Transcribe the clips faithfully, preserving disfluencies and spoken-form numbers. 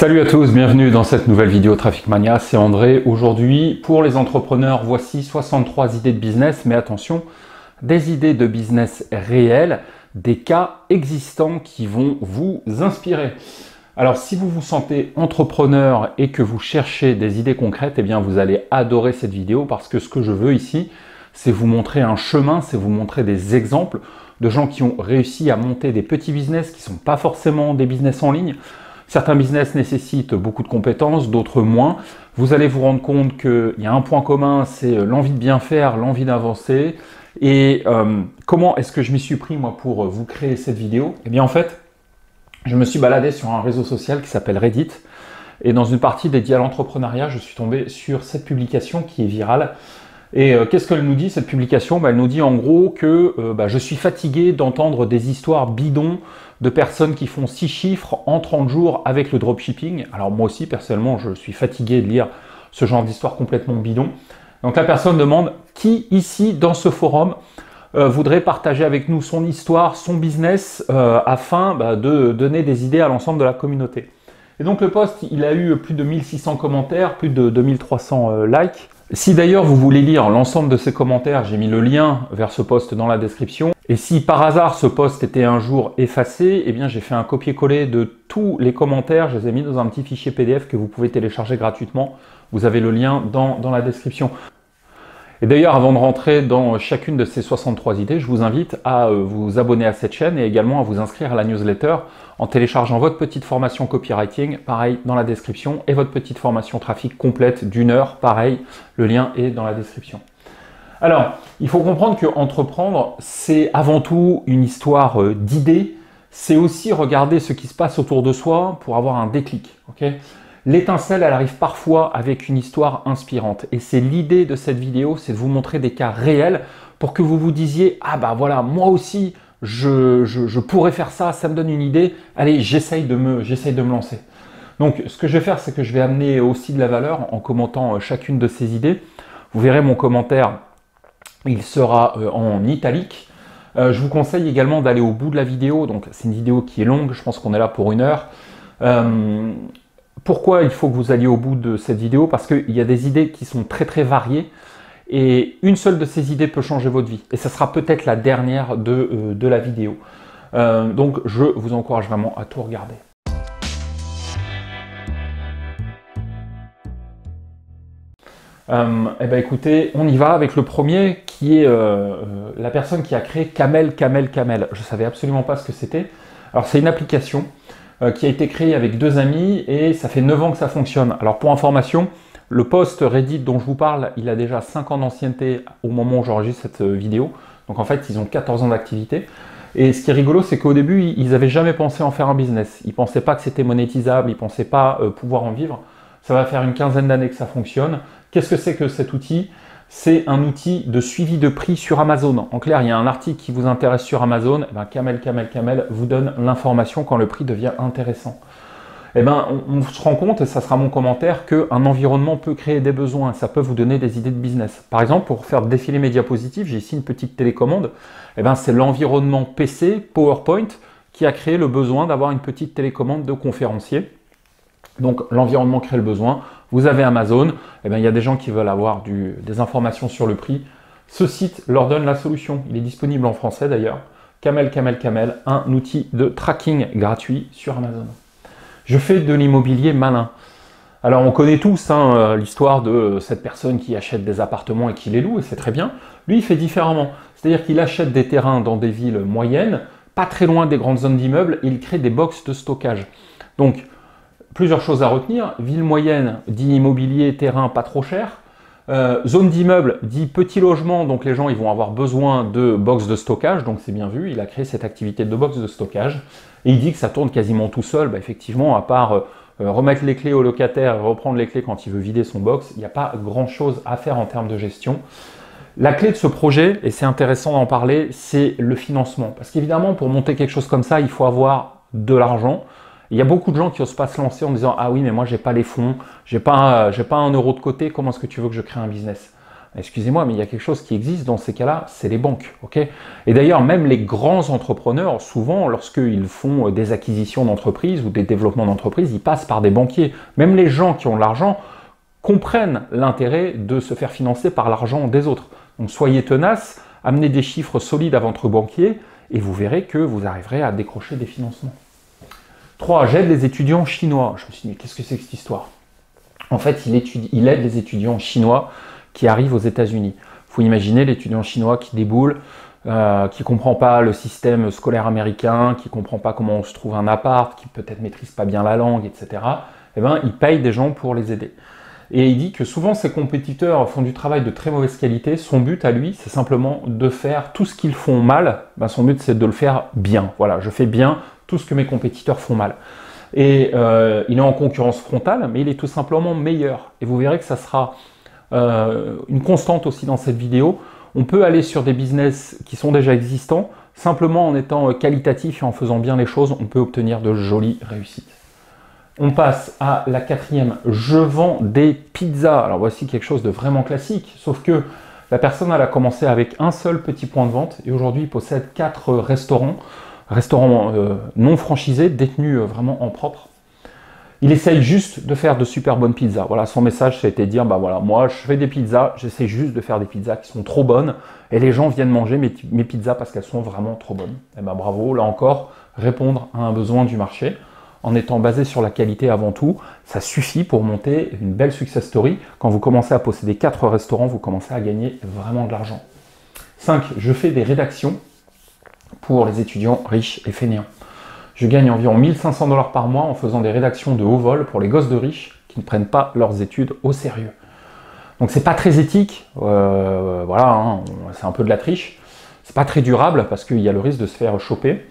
Salut à tous, bienvenue dans cette nouvelle vidéo TraficMania, c'est André. Aujourd'hui, pour les entrepreneurs, voici soixante-trois idées de business, mais attention, des idées de business réelles, des cas existants qui vont vous inspirer. Alors, si vous vous sentez entrepreneur et que vous cherchez des idées concrètes, eh bien, vous allez adorer cette vidéo parce que ce que je veux ici, c'est vous montrer un chemin, c'est vous montrer des exemples de gens qui ont réussi à monter des petits business qui ne sont pas forcément des business en ligne. Certains business nécessitent beaucoup de compétences, d'autres moins. Vous allez vous rendre compte qu'il y a un point commun, c'est l'envie de bien faire, l'envie d'avancer. Et euh, comment est-ce que je m'y suis pris, moi, pour vous créer cette vidéo? Eh bien, en fait, je me suis baladé sur un réseau social qui s'appelle Reddit. Et dans une partie dédiée à l'entrepreneuriat, je suis tombé sur cette publication qui est virale. Et euh, qu'est-ce qu'elle nous dit, cette publication? Bah, elle nous dit en gros que euh, bah, je suis fatigué d'entendre des histoires bidons de personnes qui font six chiffres en trente jours avec le dropshipping. Alors moi aussi, personnellement, je suis fatigué de lire ce genre d'histoire complètement bidon. Donc la personne demande qui ici, dans ce forum, euh, voudrait partager avec nous son histoire, son business, euh, afin bah, de donner des idées à l'ensemble de la communauté. Et donc le post, il a eu plus de mille six cents commentaires, plus de deux mille trois cents euh, likes. Si d'ailleurs vous voulez lire l'ensemble de ces commentaires, j'ai mis le lien vers ce post dans la description. Et si par hasard ce post était un jour effacé, eh bien j'ai fait un copier-coller de tous les commentaires, je les ai mis dans un petit fichier P D F que vous pouvez télécharger gratuitement. Vous avez le lien dans, dans la description. Et d'ailleurs, avant de rentrer dans chacune de ces soixante-trois idées, je vous invite à vous abonner à cette chaîne et également à vous inscrire à la newsletter en téléchargeant votre petite formation copywriting, pareil dans la description, et votre petite formation trafic complète d'une heure, pareil, le lien est dans la description. Alors, il faut comprendre que entreprendre, c'est avant tout une histoire d'idées, c'est aussi regarder ce qui se passe autour de soi pour avoir un déclic, ok ? L'étincelle, elle arrive parfois avec une histoire inspirante. Et c'est l'idée de cette vidéo, c'est de vous montrer des cas réels pour que vous vous disiez « Ah bah voilà, moi aussi, je, je, je pourrais faire ça, ça me donne une idée. Allez, j'essaye de me, j'essaye de me lancer. » Donc, ce que je vais faire, c'est que je vais amener aussi de la valeur en commentant chacune de ces idées. Vous verrez mon commentaire, il sera en italique. Je vous conseille également d'aller au bout de la vidéo. Donc, c'est une vidéo qui est longue, je pense qu'on est là pour une heure. Euh, Pourquoi il faut que vous alliez au bout de cette vidéo? Parce qu'il y a des idées qui sont très très variées et une seule de ces idées peut changer votre vie. Et ça sera peut-être la dernière de, euh, de la vidéo. Euh, donc je vous encourage vraiment à tout regarder. Euh, eh bien écoutez, on y va avec le premier qui est euh, la personne qui a créé Camel Camel Camel. Je ne savais absolument pas ce que c'était. Alors c'est une application qui a été créé avec deux amis et ça fait neuf ans que ça fonctionne. Alors pour information, le post Reddit dont je vous parle, il a déjà cinq ans d'ancienneté au moment où j'enregistre cette vidéo. Donc en fait, ils ont quatorze ans d'activité. Et ce qui est rigolo, c'est qu'au début, ils n'avaient jamais pensé en faire un business. Ils ne pensaient pas que c'était monétisable, ils ne pensaient pas pouvoir en vivre. Ça va faire une quinzaine d'années que ça fonctionne. Qu'est-ce que c'est que cet outil? C'est un outil de suivi de prix sur Amazon. En clair, il y a un article qui vous intéresse sur Amazon, et bien Camel Camel Camel vous donne l'information quand le prix devient intéressant. Et bien, on, on se rend compte, et ça sera mon commentaire, qu'un environnement peut créer des besoins, ça peut vous donner des idées de business. Par exemple, pour faire défiler mes diapositives, j'ai ici une petite télécommande, et bien c'est l'environnement P C, PowerPoint, qui a créé le besoin d'avoir une petite télécommande de conférencier. Donc l'environnement crée le besoin. Vous avez Amazon, eh bien, il y a des gens qui veulent avoir du, des informations sur le prix. Ce site leur donne la solution. Il est disponible en français d'ailleurs. Camel Camel Camel, un outil de tracking gratuit sur Amazon. Je fais de l'immobilier malin. Alors on connaît tous hein, l'histoire de cette personne qui achète des appartements et qui les loue, et c'est très bien. Lui, il fait différemment. C'est-à-dire qu'il achète des terrains dans des villes moyennes, pas très loin des grandes zones d'immeubles, et il crée des boxes de stockage. Donc, plusieurs choses à retenir, ville moyenne dit immobilier, terrain pas trop cher, euh, zone d'immeuble dit petit logement, donc les gens ils vont avoir besoin de box de stockage, donc c'est bien vu, il a créé cette activité de box de stockage, et il dit que ça tourne quasiment tout seul, bah, effectivement à part euh, remettre les clés au locataire et reprendre les clés quand il veut vider son box, il n'y a pas grand chose à faire en termes de gestion. La clé de ce projet, et c'est intéressant d'en parler, c'est le financement, parce qu'évidemment pour monter quelque chose comme ça, il faut avoir de l'argent. Il y a beaucoup de gens qui n'osent pas se lancer en disant « Ah oui, mais moi, j'ai pas les fonds, j'ai pas, j'ai pas un euro de côté, comment est-ce que tu veux que je crée un business ?» Excusez-moi, mais il y a quelque chose qui existe dans ces cas-là, c'est les banques. Okay, et d'ailleurs, même les grands entrepreneurs, souvent, lorsqu'ils font des acquisitions d'entreprises ou des développements d'entreprises, ils passent par des banquiers. Même les gens qui ont de l'argent comprennent l'intérêt de se faire financer par l'argent des autres. Donc soyez tenaces, amenez des chiffres solides à votre banquier et vous verrez que vous arriverez à décrocher des financements. trois. J'aide les étudiants chinois. Je me suis dit, mais qu'est-ce que c'est que cette histoire? En fait, il, étudie, il aide les étudiants chinois qui arrivent aux États-Unis. Il faut imaginer l'étudiant chinois qui déboule, euh, qui ne comprend pas le système scolaire américain, qui ne comprend pas comment on se trouve un appart, qui peut-être ne maîtrise pas bien la langue, et cetera. Eh bien, il paye des gens pour les aider. Et il dit que souvent, ses compétiteurs font du travail de très mauvaise qualité. Son but à lui, c'est simplement de faire tout ce qu'ils font mal. Ben, son but, c'est de le faire bien. Voilà, je fais bien tout ce que mes compétiteurs font mal. Et euh, il est en concurrence frontale, mais il est tout simplement meilleur. Et vous verrez que ça sera euh, une constante aussi dans cette vidéo. On peut aller sur des business qui sont déjà existants. Simplement en étant qualitatif et en faisant bien les choses, on peut obtenir de jolies réussites. On passe à la quatrième. Je vends des pizzas. Alors voici quelque chose de vraiment classique, sauf que la personne, elle a commencé avec un seul petit point de vente et aujourd'hui, il possède quatre restaurants, restaurants euh, non franchisés, détenus euh, vraiment en propre. Il essaye juste de faire de super bonnes pizzas. Voilà, son message, c'était de dire, bah voilà, moi, je fais des pizzas, j'essaie juste de faire des pizzas qui sont trop bonnes et les gens viennent manger mes, mes pizzas parce qu'elles sont vraiment trop bonnes. Et ben bravo, là encore, répondre à un besoin du marché. En étant basé sur la qualité avant tout, ça suffit pour monter une belle success story. Quand vous commencez à posséder quatre restaurants, vous commencez à gagner vraiment de l'argent. cinq. Je fais des rédactions pour les étudiants riches et fainéants. Je gagne environ mille cinq cents dollars par mois en faisant des rédactions de haut vol pour les gosses de riches qui ne prennent pas leurs études au sérieux. Donc c'est pas très éthique, euh, voilà, hein, c'est un peu de la triche. C'est pas très durable parce qu'il y a le risque de se faire choper.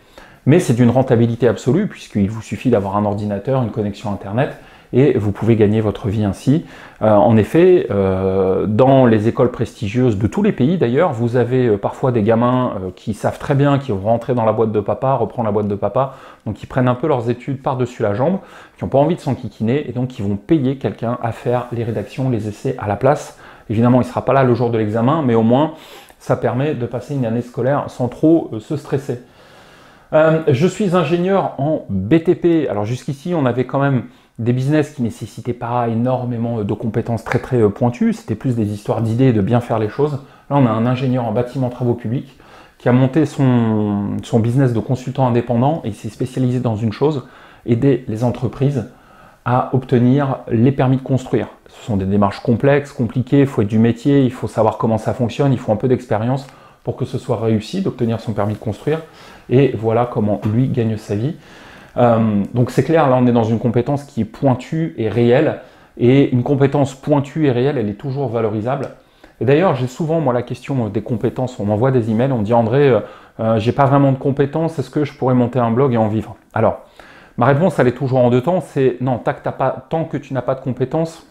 Mais c'est d'une rentabilité absolue puisqu'il vous suffit d'avoir un ordinateur, une connexion Internet et vous pouvez gagner votre vie ainsi. Euh, en effet, euh, dans les écoles prestigieuses de tous les pays d'ailleurs, vous avez parfois des gamins euh, qui savent très bien, qui vont rentrer dans la boîte de papa, reprendre la boîte de papa, donc qui prennent un peu leurs études par-dessus la jambe, qui n'ont pas envie de s'enquiquiner et donc qui vont payer quelqu'un à faire les rédactions, les essais à la place. Évidemment, il ne sera pas là le jour de l'examen, mais au moins, ça permet de passer une année scolaire sans trop euh, se stresser. Euh, je suis ingénieur en B T P. Alors jusqu'ici, on avait quand même des business qui ne nécessitaient pas énormément de compétences très très pointues. C'était plus des histoires d'idées, de bien faire les choses. Là, on a un ingénieur en bâtiment travaux publics qui a monté son, son business de consultant indépendant et il s'est spécialisé dans une chose, aider les entreprises à obtenir les permis de construire. Ce sont des démarches complexes, compliquées, il faut être du métier, il faut savoir comment ça fonctionne, il faut un peu d'expérience pour que ce soit réussi d'obtenir son permis de construire. Et voilà comment lui gagne sa vie. Euh, donc c'est clair, là on est dans une compétence qui est pointue et réelle. Et une compétence pointue et réelle, elle est toujours valorisable. Et d'ailleurs, j'ai souvent moi la question des compétences. On m'envoie des emails, on me dit André, euh, euh, j'ai pas vraiment de compétences, est-ce que je pourrais monter un blog et en vivre? Alors, ma réponse, elle est toujours en deux temps, c'est non, tant que, t'as pas, tant que tu n'as pas de compétences,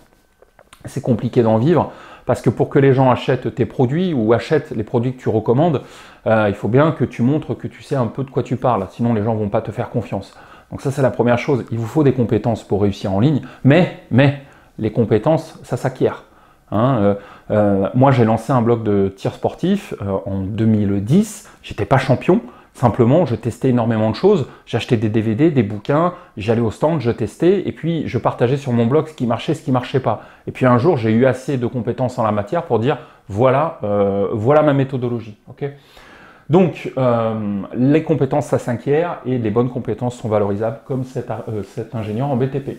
c'est compliqué d'en vivre. Parce que pour que les gens achètent tes produits ou achètent les produits que tu recommandes, euh, il faut bien que tu montres que tu sais un peu de quoi tu parles, sinon les gens ne vont pas te faire confiance. Donc ça, c'est la première chose. Il vous faut des compétences pour réussir en ligne, mais, mais les compétences, ça s'acquiert. Hein, euh, euh, moi, j'ai lancé un blog de tir sportif euh, en deux mille dix, j'étais pas champion, simplement, je testais énormément de choses, j'achetais des D V D, des bouquins, j'allais au stand, je testais, et puis je partageais sur mon blog ce qui marchait, ce qui marchait pas. Et puis un jour, j'ai eu assez de compétences en la matière pour dire, voilà, euh, voilà ma méthodologie. Okay, donc, euh, les compétences, ça s'acquiert, et les bonnes compétences sont valorisables, comme cet, euh, cet ingénieur en B T P.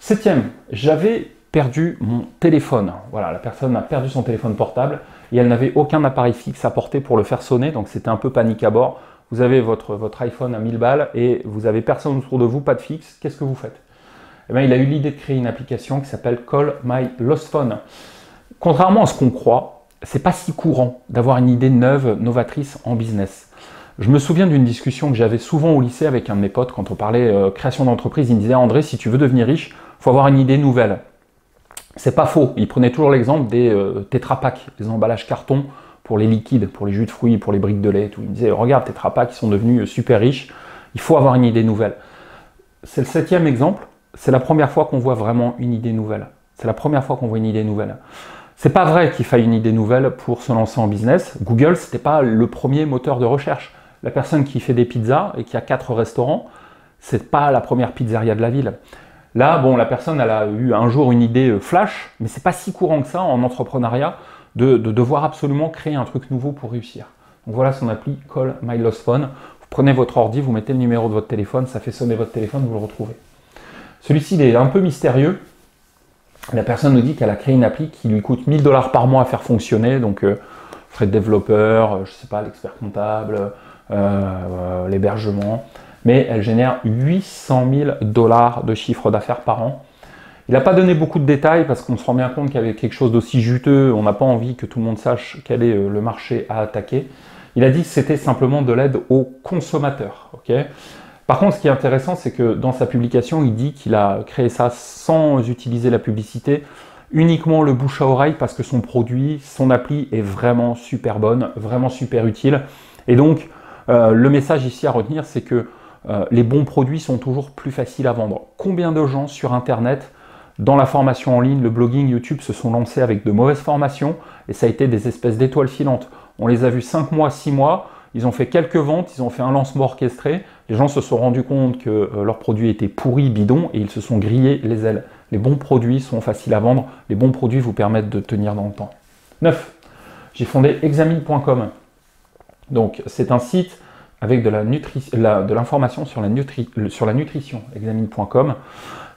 Septième, j'avais perdu mon téléphone. Voilà, la personne a perdu son téléphone portable et elle n'avait aucun appareil fixe à porter pour le faire sonner, donc c'était un peu panique à bord. Vous avez votre, votre iPhone à mille balles et vous avez personne autour de vous, pas de fixe, qu'est-ce que vous faites? Eh bien, il a eu l'idée de créer une application qui s'appelle Call My Lost Phone. Contrairement à ce qu'on croit, c'est pas si courant d'avoir une idée neuve, novatrice en business. Je me souviens d'une discussion que j'avais souvent au lycée avec un de mes potes quand on parlait euh, création d'entreprise, il me disait « André, si tu veux devenir riche, il faut avoir une idée nouvelle ». C'est pas faux, il prenait toujours l'exemple des euh, Tetra Pak, les emballages carton pour les liquides, pour les jus de fruits, pour les briques de lait, tout. Il disait, regarde, Tetra Pak, ils sont devenus euh, super riches, il faut avoir une idée nouvelle. C'est le septième exemple, c'est la première fois qu'on voit vraiment une idée nouvelle. C'est la première fois qu'on voit une idée nouvelle. C'est pas vrai qu'il faille une idée nouvelle pour se lancer en business. Google, c'était pas le premier moteur de recherche. La personne qui fait des pizzas et qui a quatre restaurants, c'est pas la première pizzeria de la ville. Là, bon, la personne, elle a eu un jour une idée flash, mais c'est pas si courant que ça en entrepreneuriat de, de devoir absolument créer un truc nouveau pour réussir. Donc voilà son appli Call My Lost Phone. Vous prenez votre ordi, vous mettez le numéro de votre téléphone, ça fait sonner votre téléphone, vous le retrouvez. Celui-ci, il est un peu mystérieux. La personne nous dit qu'elle a créé une appli qui lui coûte mille dollars par mois à faire fonctionner, donc euh, frais de développeur, euh, je sais pas, l'expert comptable, euh, euh, l'hébergement, mais elle génère huit cent mille dollars de chiffre d'affaires par an. Il n'a pas donné beaucoup de détails parce qu'on se rend bien compte qu'avec quelque chose d'aussi juteux, on n'a pas envie que tout le monde sache quel est le marché à attaquer. Il a dit que c'était simplement de l'aide aux consommateurs. Okay ? Par contre, ce qui est intéressant, c'est que dans sa publication, il dit qu'il a créé ça sans utiliser la publicité, uniquement le bouche à oreille, parce que son produit, son appli est vraiment super bonne, vraiment super utile. Et donc, euh, le message ici à retenir, c'est que euh, les bons produits sont toujours plus faciles à vendre. Combien de gens sur Internet, dans la formation en ligne, le blogging, YouTube, se sont lancés avec de mauvaises formations, et ça a été des espèces d'étoiles filantes. On les a vus cinq mois, six mois, ils ont fait quelques ventes, ils ont fait un lancement orchestré, les gens se sont rendus compte que euh, leurs produits étaient pourris, bidons, et ils se sont grillés les ailes. Les bons produits sont faciles à vendre, les bons produits vous permettent de tenir dans le temps. neuf. J'ai fondé Examine point com. Donc c'est un site avec de l'information sur, sur la nutrition, Examine point com.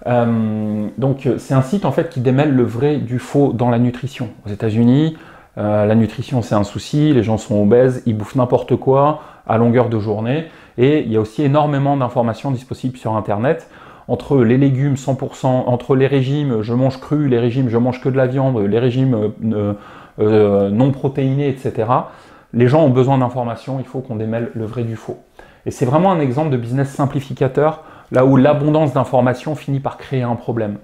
Euh, donc c'est un site en fait qui démêle le vrai du faux dans la nutrition. Aux États-Unis, Euh, la nutrition, c'est un souci, les gens sont obèses, ils bouffent n'importe quoi à longueur de journée. Et il y a aussi énormément d'informations disponibles sur Internet. Entre les légumes cent pour cent, entre les régimes je mange cru, les régimes je mange que de la viande, les régimes euh, euh, non protéinés, et cetera. Les gens ont besoin d'informations, il faut qu'on démêle le vrai du faux. Et c'est vraiment un exemple de business simplificateur, là où l'abondance d'informations finit par créer un problème.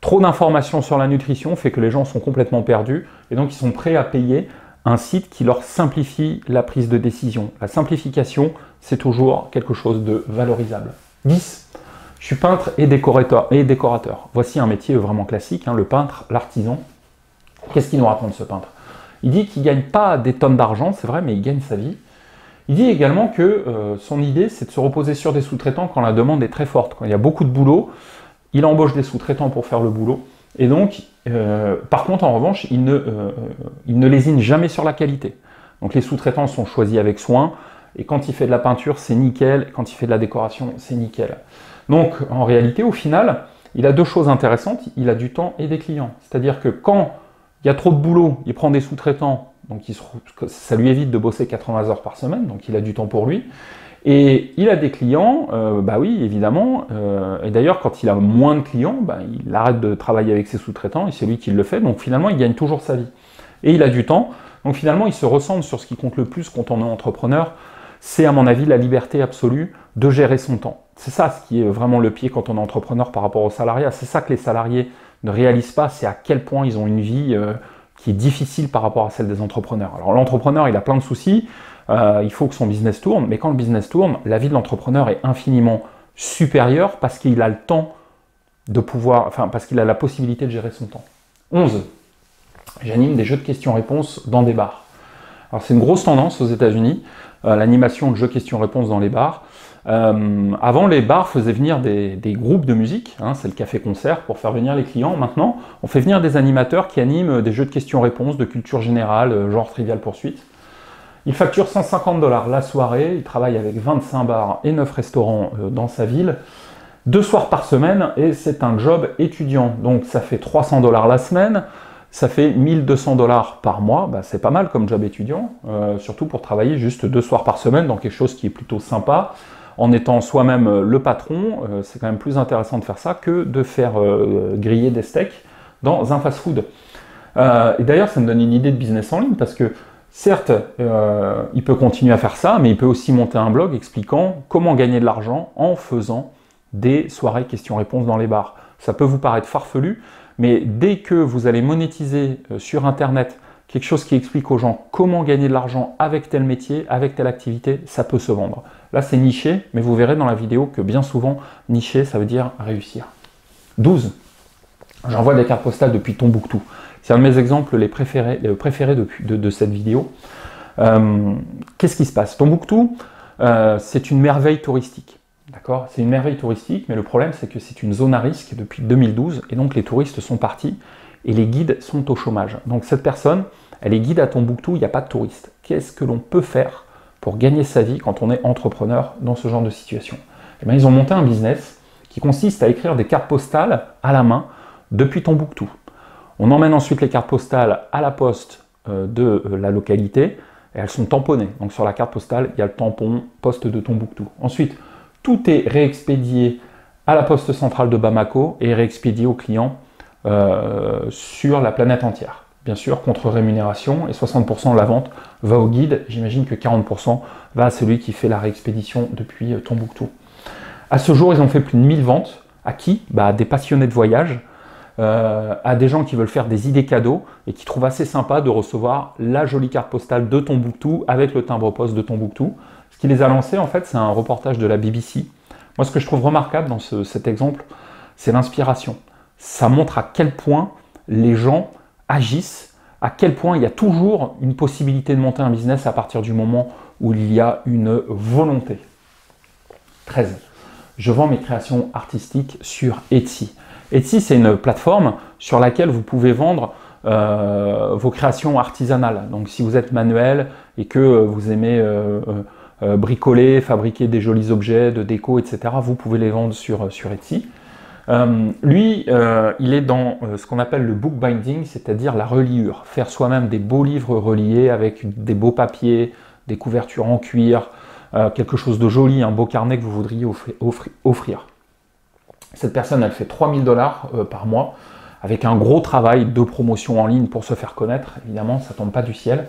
Trop d'informations sur la nutrition fait que les gens sont complètement perdus et donc ils sont prêts à payer un site qui leur simplifie la prise de décision. La simplification, c'est toujours quelque chose de valorisable. dix. Je suis peintre et décorateur. Et décorateur. Voici un métier vraiment classique, hein, le peintre, l'artisan. Qu'est-ce qu'il nous raconte ce peintre? Il dit qu'il ne gagne pas des tonnes d'argent, c'est vrai, mais il gagne sa vie. Il dit également que euh, son idée, c'est de se reposer sur des sous-traitants quand la demande est très forte, quand il y a beaucoup de boulot. Il embauche des sous-traitants pour faire le boulot. Et donc, euh, par contre, en revanche, il ne, euh, il ne lésine jamais sur la qualité. Donc, les sous-traitants sont choisis avec soin. Et quand il fait de la peinture, c'est nickel. Quand il fait de la décoration, c'est nickel. Donc, en réalité, au final, il a deux choses intéressantes. Il a du temps et des clients. C'est-à-dire que quand il y a trop de boulot, il prend des sous-traitants. Donc, il se, ça lui évite de bosser quatre-vingts heures par semaine. Donc, il a du temps pour lui. Et il a des clients, euh, bah oui, évidemment, euh, et d'ailleurs quand il a moins de clients, bah, il arrête de travailler avec ses sous-traitants et c'est lui qui le fait, donc finalement il gagne toujours sa vie. Et il a du temps, donc finalement il se recentre sur ce qui compte le plus quand on est entrepreneur, c'est à mon avis la liberté absolue de gérer son temps. C'est ça ce qui est vraiment le pied quand on est entrepreneur par rapport aux salariés, c'est ça que les salariés ne réalisent pas, c'est à quel point ils ont une vie euh, qui est difficile par rapport à celle des entrepreneurs. Alors l'entrepreneur il a plein de soucis, Euh, il faut que son business tourne, mais quand le business tourne, la vie de l'entrepreneur est infiniment supérieure parce qu'il a le temps de pouvoir, enfin parce qu'il a la possibilité de gérer son temps. onze. J'anime des jeux de questions-réponses dans des bars. Alors c'est une grosse tendance aux États-Unis, euh, l'animation de jeux questions-réponses dans les bars. Euh, avant, les bars faisaient venir des, des groupes de musique, hein, c'est le café-concert, pour faire venir les clients. Maintenant, on fait venir des animateurs qui animent des jeux de questions-réponses, de culture générale, euh, genre Trivial Pursuit. Il facture cent cinquante dollars la soirée, il travaille avec vingt-cinq bars et neuf restaurants dans sa ville, deux soirs par semaine, et c'est un job étudiant. Donc ça fait trois cents dollars la semaine, ça fait mille deux cents dollars par mois, bah, c'est pas mal comme job étudiant, euh, surtout pour travailler juste deux soirs par semaine dans quelque chose qui est plutôt sympa. En étant soi-même le patron, euh, c'est quand même plus intéressant de faire ça que de faire euh, griller des steaks dans un fast-food. Euh, et d'ailleurs, ça me donne une idée de business en ligne parce que certes, euh, il peut continuer à faire ça, mais il peut aussi monter un blog expliquant comment gagner de l'argent en faisant des soirées questions-réponses dans les bars. Ça peut vous paraître farfelu, mais dès que vous allez monétiser euh, sur Internet quelque chose qui explique aux gens comment gagner de l'argent avec tel métier, avec telle activité, ça peut se vendre. Là, c'est niché, mais vous verrez dans la vidéo que bien souvent, niché, ça veut dire réussir. douze. J'envoie des cartes postales depuis Tombouctou. C'est un de mes exemples les préférés, les préférés de, de, de cette vidéo. Euh, Qu'est-ce qui se passe? Tombouctou, euh, c'est une merveille touristique. D'accord? C'est une merveille touristique, mais le problème, c'est que c'est une zone à risque depuis deux mille douze, et donc les touristes sont partis, et les guides sont au chômage. Donc cette personne, elle est guide à Tombouctou, il n'y a pas de touristes. Qu'est-ce que l'on peut faire pour gagner sa vie quand on est entrepreneur dans ce genre de situation? Eh bien, ils ont monté un business qui consiste à écrire des cartes postales à la main depuis Tombouctou. On emmène ensuite les cartes postales à la poste de la localité, et elles sont tamponnées. Donc sur la carte postale, il y a le tampon poste de Tombouctou. Ensuite, tout est réexpédié à la poste centrale de Bamako et réexpédié aux clients euh, sur la planète entière. Bien sûr, contre rémunération, et soixante pour cent de la vente va au guide. J'imagine que quarante pour cent va à celui qui fait la réexpédition depuis Tombouctou. À ce jour, ils ont fait plus de mille ventes. À qui? Bah, à des passionnés de voyage, euh, à des gens qui veulent faire des idées cadeaux et qui trouvent assez sympa de recevoir la jolie carte postale de Tombouctou avec le timbre-poste de Tombouctou. Ce qui les a lancés, en fait, c'est un reportage de la B B C. Moi, ce que je trouve remarquable dans ce, cet exemple, c'est l'inspiration. Ça montre à quel point les gens agissent, à quel point il y a toujours une possibilité de monter un business à partir du moment où il y a une volonté. treize. Je vends mes créations artistiques sur Etsy. Etsy, c'est une plateforme sur laquelle vous pouvez vendre euh, vos créations artisanales. Donc, si vous êtes manuel et que vous aimez euh, euh, bricoler, fabriquer des jolis objets de déco, et cetera, vous pouvez les vendre sur, sur Etsy. Euh, lui, euh, il est dans euh, ce qu'on appelle le bookbinding, c'est-à-dire la reliure. Faire soi-même des beaux livres reliés avec des beaux papiers, des couvertures en cuir, euh, quelque chose de joli, un beau carnet que vous voudriez offrir. offrir, offrir. Cette personne, elle fait trois mille dollars euh, par mois, avec un gros travail de promotion en ligne pour se faire connaître. Évidemment, ça ne tombe pas du ciel.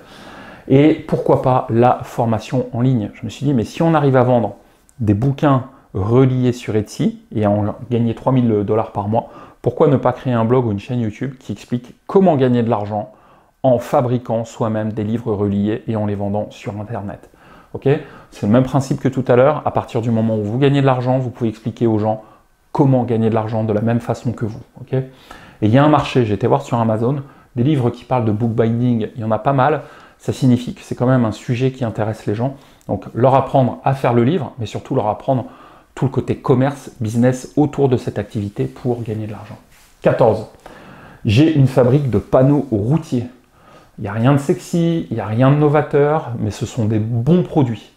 Et pourquoi pas la formation en ligne? Je me suis dit, mais si on arrive à vendre des bouquins relié sur Etsy et en gagner trois mille dollars par mois, pourquoi ne pas créer un blog ou une chaîne YouTube qui explique comment gagner de l'argent en fabriquant soi-même des livres reliés et en les vendant sur Internet? Okay, c'est le même principe que tout à l'heure. À partir du moment où vous gagnez de l'argent, vous pouvez expliquer aux gens comment gagner de l'argent de la même façon que vous. Okay, et il y a un marché, j'ai été voir sur Amazon, des livres qui parlent de bookbinding, il y en a pas mal. Ça signifie que c'est quand même un sujet qui intéresse les gens. Donc leur apprendre à faire le livre, mais surtout leur apprendre tout le côté commerce, business autour de cette activité pour gagner de l'argent. quatorze. J'ai une fabrique de panneaux routiers. Il n'y a rien de sexy, il n'y a rien de novateur, mais ce sont des bons produits.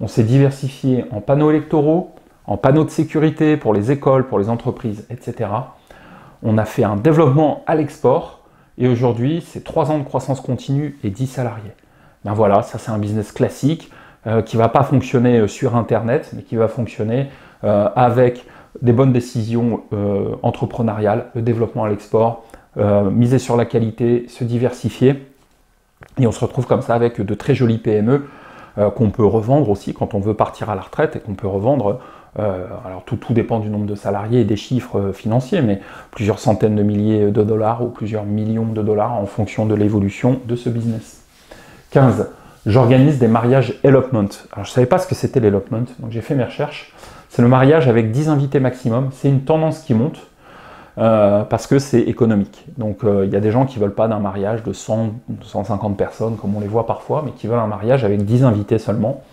On s'est diversifié en panneaux électoraux, en panneaux de sécurité pour les écoles, pour les entreprises, et cetera. On a fait un développement à l'export et aujourd'hui, c'est trois ans de croissance continue et dix salariés. Ben voilà, ça c'est un business classique. Euh, qui ne va pas fonctionner sur Internet, mais qui va fonctionner euh, avec des bonnes décisions euh, entrepreneuriales, le développement à l'export, euh, miser sur la qualité, se diversifier. Et on se retrouve comme ça avec de très jolies P M E euh, qu'on peut revendre aussi quand on veut partir à la retraite et qu'on peut revendre. Euh, alors tout, tout dépend du nombre de salariés et des chiffres financiers, mais plusieurs centaines de milliers de dollars ou plusieurs millions de dollars en fonction de l'évolution de ce business. quinze. J'organise des mariages elopement. Alors, je ne savais pas ce que c'était l'elopement, donc j'ai fait mes recherches. C'est le mariage avec dix invités maximum. C'est une tendance qui monte euh, parce que c'est économique. Donc, il euh, y a des gens qui ne veulent pas d'un mariage de cent, cent cinquante personnes, comme on les voit parfois, mais qui veulent un mariage avec dix invités seulement.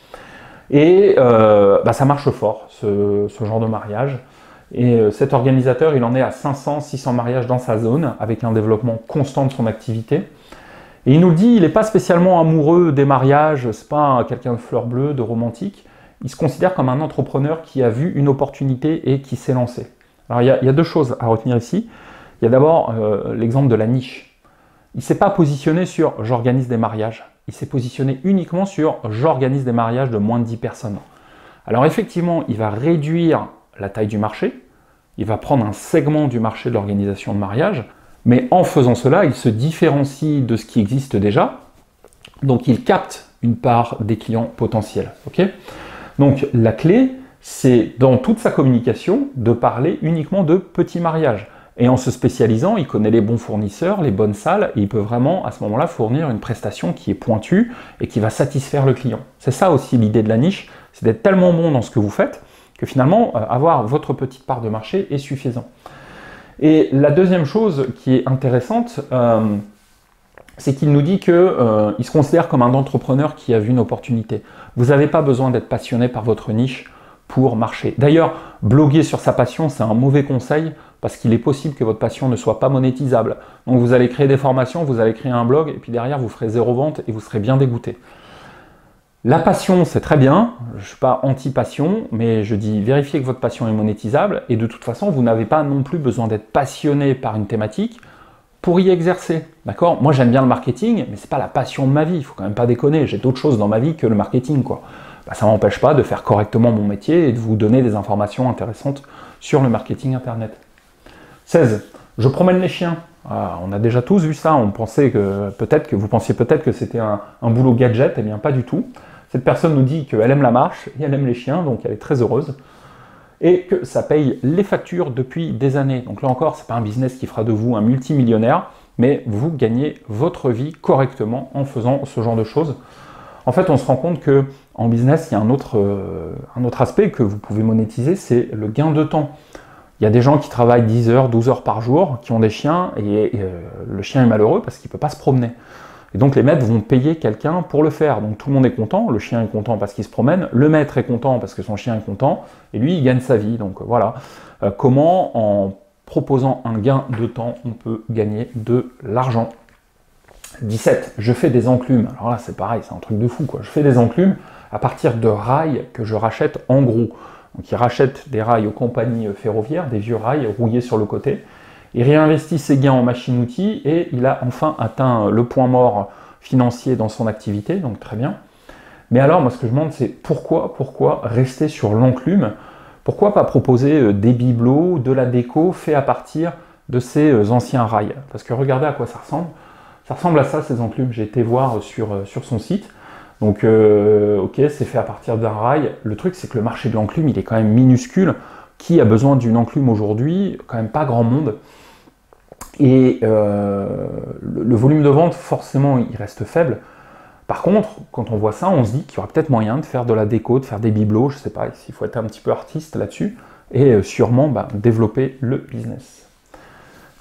Et euh, bah, ça marche fort, ce, ce genre de mariage. Et euh, cet organisateur, il en est à cinq cents, six cents mariages dans sa zone, avec un développement constant de son activité. Et il nous le dit, il n'est pas spécialement amoureux des mariages, c'est pas quelqu'un de fleur bleue, de romantique. Il se considère comme un entrepreneur qui a vu une opportunité et qui s'est lancé. Alors il y, a, il y a deux choses à retenir ici. Il y a d'abord euh, l'exemple de la niche. Il ne s'est pas positionné sur « j'organise des mariages ». Il s'est positionné uniquement sur « j'organise des mariages de moins de dix personnes ». Alors effectivement, il va réduire la taille du marché, il va prendre un segment du marché de l'organisation de mariage. Mais en faisant cela, il se différencie de ce qui existe déjà, donc il capte une part des clients potentiels. Okay, donc la clé, c'est dans toute sa communication de parler uniquement de petits mariages. Et en se spécialisant, il connaît les bons fournisseurs, les bonnes salles, et il peut vraiment à ce moment-là fournir une prestation qui est pointue et qui va satisfaire le client. C'est ça aussi l'idée de la niche, c'est d'être tellement bon dans ce que vous faites que finalement, avoir votre petite part de marché est suffisant. Et la deuxième chose qui est intéressante, euh, c'est qu'il nous dit qu'il euh, se considère comme un entrepreneur qui a vu une opportunité. Vous n'avez pas besoin d'être passionné par votre niche pour marcher. D'ailleurs, bloguer sur sa passion, c'est un mauvais conseil parce qu'il est possible que votre passion ne soit pas monétisable. Donc vous allez créer des formations, vous allez créer un blog, et puis derrière, vous ferez zéro vente et vous serez bien dégoûté. La passion, c'est très bien, je ne suis pas anti-passion, mais je dis vérifiez que votre passion est monétisable, et de toute façon, vous n'avez pas non plus besoin d'être passionné par une thématique pour y exercer, d'accord? Moi, j'aime bien le marketing, mais ce n'est pas la passion de ma vie, il ne faut quand même pas déconner, j'ai d'autres choses dans ma vie que le marketing, quoi. Bah, ça ne m'empêche pas de faire correctement mon métier et de vous donner des informations intéressantes sur le marketing Internet. seize. Je promène les chiens. Ah, on a déjà tous vu ça, on pensait que peut-être que vous pensiez peut-être que c'était un, un boulot gadget, eh bien pas du tout. Cette personne nous dit qu'elle aime la marche et elle aime les chiens, donc elle est très heureuse, et que ça paye les factures depuis des années. Donc là encore, ce n'est pas un business qui fera de vous un multimillionnaire, mais vous gagnez votre vie correctement en faisant ce genre de choses. En fait, on se rend compte qu'en business, il y a un autre, euh, un autre aspect que vous pouvez monétiser, c'est le gain de temps. Il y a des gens qui travaillent dix heures, douze heures par jour, qui ont des chiens, et euh, le chien est malheureux parce qu'il ne peut pas se promener. Et donc les maîtres vont payer quelqu'un pour le faire. Donc tout le monde est content, le chien est content parce qu'il se promène, le maître est content parce que son chien est content, et lui, il gagne sa vie. Donc voilà, euh, comment en proposant un gain de temps, on peut gagner de l'argent. dix-sept. Je fais des enclumes. Alors là, c'est pareil, c'est un truc de fou, quoi. Je fais des enclumes à partir de rails que je rachète en gros. Donc ils rachètent des rails aux compagnies ferroviaires, des vieux rails rouillés sur le côté. Il réinvestit ses gains en machine-outils et il a enfin atteint le point mort financier dans son activité, donc très bien. Mais alors, moi, ce que je me demande, c'est pourquoi, pourquoi rester sur l'enclume? Pourquoi pas proposer des bibelots, de la déco fait à partir de ces anciens rails? Parce que regardez à quoi ça ressemble. Ça ressemble à ça, ces enclumes. J'ai été voir sur, sur son site. Donc, euh, ok, c'est fait à partir d'un rail. Le truc, c'est que le marché de l'enclume, il est quand même minuscule. Qui a besoin d'une enclume aujourd'hui? Quand même pas grand monde. Et euh, le, le volume de vente, forcément, il reste faible. Par contre, quand on voit ça, on se dit qu'il y aura peut-être moyen de faire de la déco, de faire des bibelots, je sais pas, il faut être un petit peu artiste là-dessus, et sûrement bah, développer le business.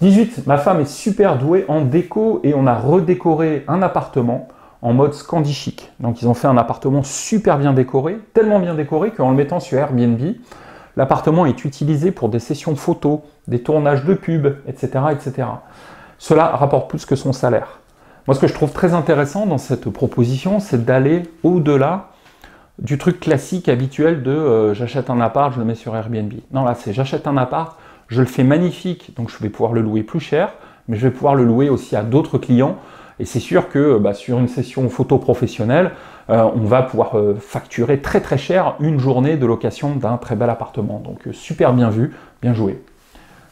dix-huit. Ma femme est super douée en déco, et on a redécoré un appartement en mode Scandi chic. Donc ils ont fait un appartement super bien décoré, tellement bien décoré qu'en le mettant sur Airbnb, l'appartement est utilisé pour des sessions photos, des tournages de pubs, et cetera, et cetera. Cela rapporte plus que son salaire. Moi, ce que je trouve très intéressant dans cette proposition, c'est d'aller au-delà du truc classique habituel de euh, j'achète un appart, je le mets sur Airbnb. Non, là, c'est j'achète un appart, je le fais magnifique, donc je vais pouvoir le louer plus cher, mais je vais pouvoir le louer aussi à d'autres clients. Et c'est sûr que bah, sur une session photo professionnelle, euh, on va pouvoir euh, facturer très très cher une journée de location d'un très bel appartement. Donc euh, super bien vu, bien joué.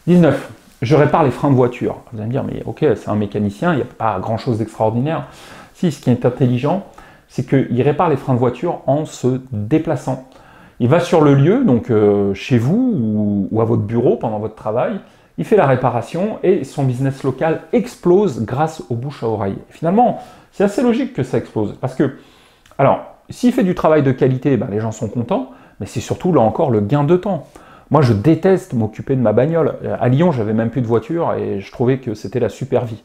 dix-neuf. Je répare les freins de voiture. Vous allez me dire, mais ok, c'est un mécanicien, il n'y a pas grand chose d'extraordinaire. Si, ce qui est intelligent, c'est qu'il répare les freins de voiture en se déplaçant. Il va sur le lieu, donc euh, chez vous ou, ou à votre bureau pendant votre travail. Il fait la réparation et son business local explose grâce aux bouches à oreille. Finalement, c'est assez logique que ça explose. Parce que, alors, s'il fait du travail de qualité, ben les gens sont contents, mais c'est surtout, là encore, le gain de temps. Moi, je déteste m'occuper de ma bagnole. À Lyon, j'avais même plus de voiture et je trouvais que c'était la super vie.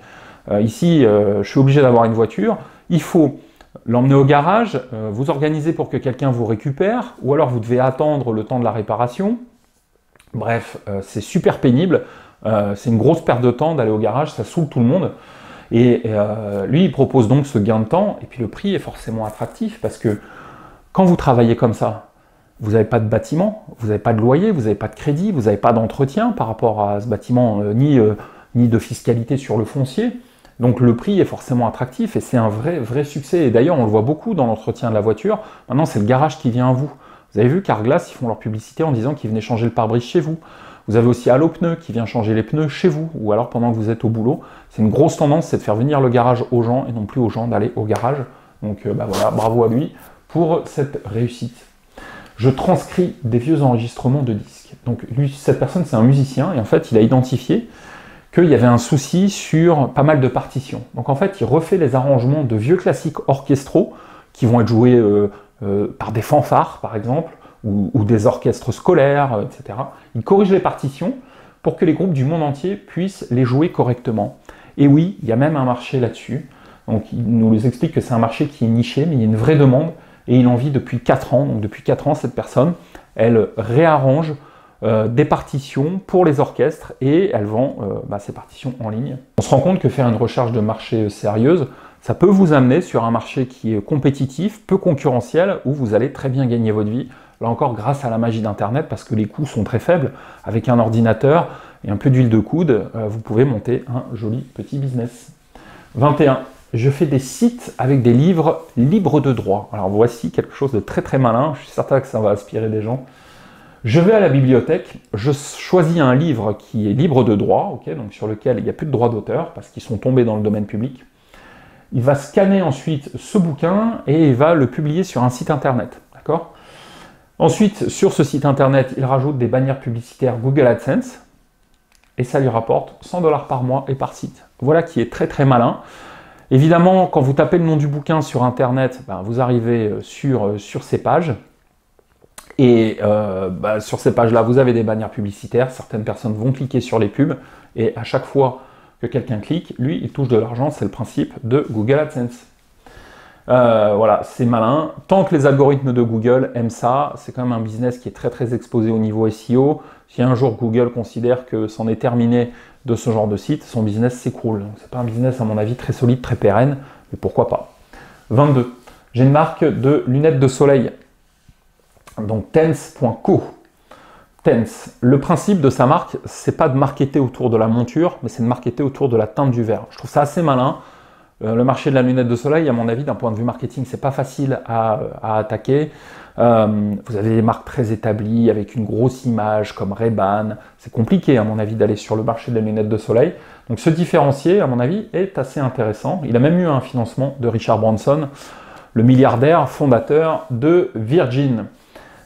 Euh, ici, euh, je suis obligé d'avoir une voiture. Il faut l'emmener au garage, euh, vous organiser pour que quelqu'un vous récupère, ou alors vous devez attendre le temps de la réparation. Bref, euh, c'est super pénible, euh, c'est une grosse perte de temps d'aller au garage, ça saoule tout le monde. Et euh, lui, il propose donc ce gain de temps, et puis le prix est forcément attractif, parce que quand vous travaillez comme ça, vous n'avez pas de bâtiment, vous n'avez pas de loyer, vous n'avez pas de crédit, vous n'avez pas d'entretien par rapport à ce bâtiment, euh, ni, euh, ni de fiscalité sur le foncier. Donc le prix est forcément attractif, et c'est un vrai, vrai succès. Et d'ailleurs, on le voit beaucoup dans l'entretien de la voiture, maintenant c'est le garage qui vient à vous. Vous avez vu Carglass, ils font leur publicité en disant qu'ils venaient changer le pare-brise chez vous. Vous avez aussi Allo Pneus qui vient changer les pneus chez vous, ou alors pendant que vous êtes au boulot. C'est une grosse tendance, c'est de faire venir le garage aux gens et non plus aux gens d'aller au garage. Donc bah voilà, bravo à lui pour cette réussite. Je transcris des vieux enregistrements de disques. Donc lui, cette personne, c'est un musicien, et en fait, il a identifié qu'il y avait un souci sur pas mal de partitions. Donc en fait, il refait les arrangements de vieux classiques orchestraux qui vont être joués Euh, Euh, par des fanfares, par exemple, ou, ou des orchestres scolaires, euh, et cetera. Il corrige les partitions pour que les groupes du monde entier puissent les jouer correctement. Et oui, il y a même un marché là-dessus. Donc il nous explique que c'est un marché qui est niché, mais il y a une vraie demande, et il en vit depuis quatre ans. Donc depuis quatre ans, cette personne, elle réarrange euh, des partitions pour les orchestres, et elle vend euh, bah, ces partitions en ligne. On se rend compte que faire une recherche de marché sérieuse, ça peut vous amener sur un marché qui est compétitif, peu concurrentiel, où vous allez très bien gagner votre vie. Là encore, grâce à la magie d'Internet, parce que les coûts sont très faibles, avec un ordinateur et un peu d'huile de coude, euh, vous pouvez monter un joli petit business. vingt et un. Je fais des sites avec des livres libres de droit. Alors voici quelque chose de très très malin, je suis certain que ça va inspirer des gens. Je vais à la bibliothèque, je choisis un livre qui est libre de droit, okay, donc sur lequel il n'y a plus de droit d'auteur, parce qu'ils sont tombés dans le domaine public. Il va scanner ensuite ce bouquin et il va le publier sur un site internet. D'accord ? Ensuite, sur ce site internet, il rajoute des bannières publicitaires Google AdSense, et ça lui rapporte cent dollars par mois et par site. Voilà qui est très très malin. Évidemment, quand vous tapez le nom du bouquin sur Internet, ben, vous arrivez sur, sur ces pages. Et euh, ben, sur ces pages-là, vous avez des bannières publicitaires. Certaines personnes vont cliquer sur les pubs. Et à chaque fois que quelqu'un clique, lui, il touche de l'argent. C'est le principe de Google AdSense. Euh, voilà, c'est malin. Tant que les algorithmes de Google aiment ça, c'est quand même un business qui est très très exposé au niveau S E O. Si un jour Google considère que c'en est terminé de ce genre de site, son business s'écroule. Donc c'est pas un business, à mon avis, très solide, très pérenne, mais pourquoi pas. vingt-deux. J'ai une marque de lunettes de soleil, donc Tens point co. Tense. Le principe de sa marque, c'est pas de marketer autour de la monture, mais c'est de marketer autour de la teinte du verre. Je trouve ça assez malin. Euh, le marché de la lunette de soleil, à mon avis, d'un point de vue marketing, c'est pas facile à, à attaquer. Euh, vous avez des marques très établies avec une grosse image comme Ray-Ban. C'est compliqué, à mon avis, d'aller sur le marché de la lunette de soleil. Donc se différencier, à mon avis, est assez intéressant. Il a même eu un financement de Richard Branson, le milliardaire fondateur de Virgin.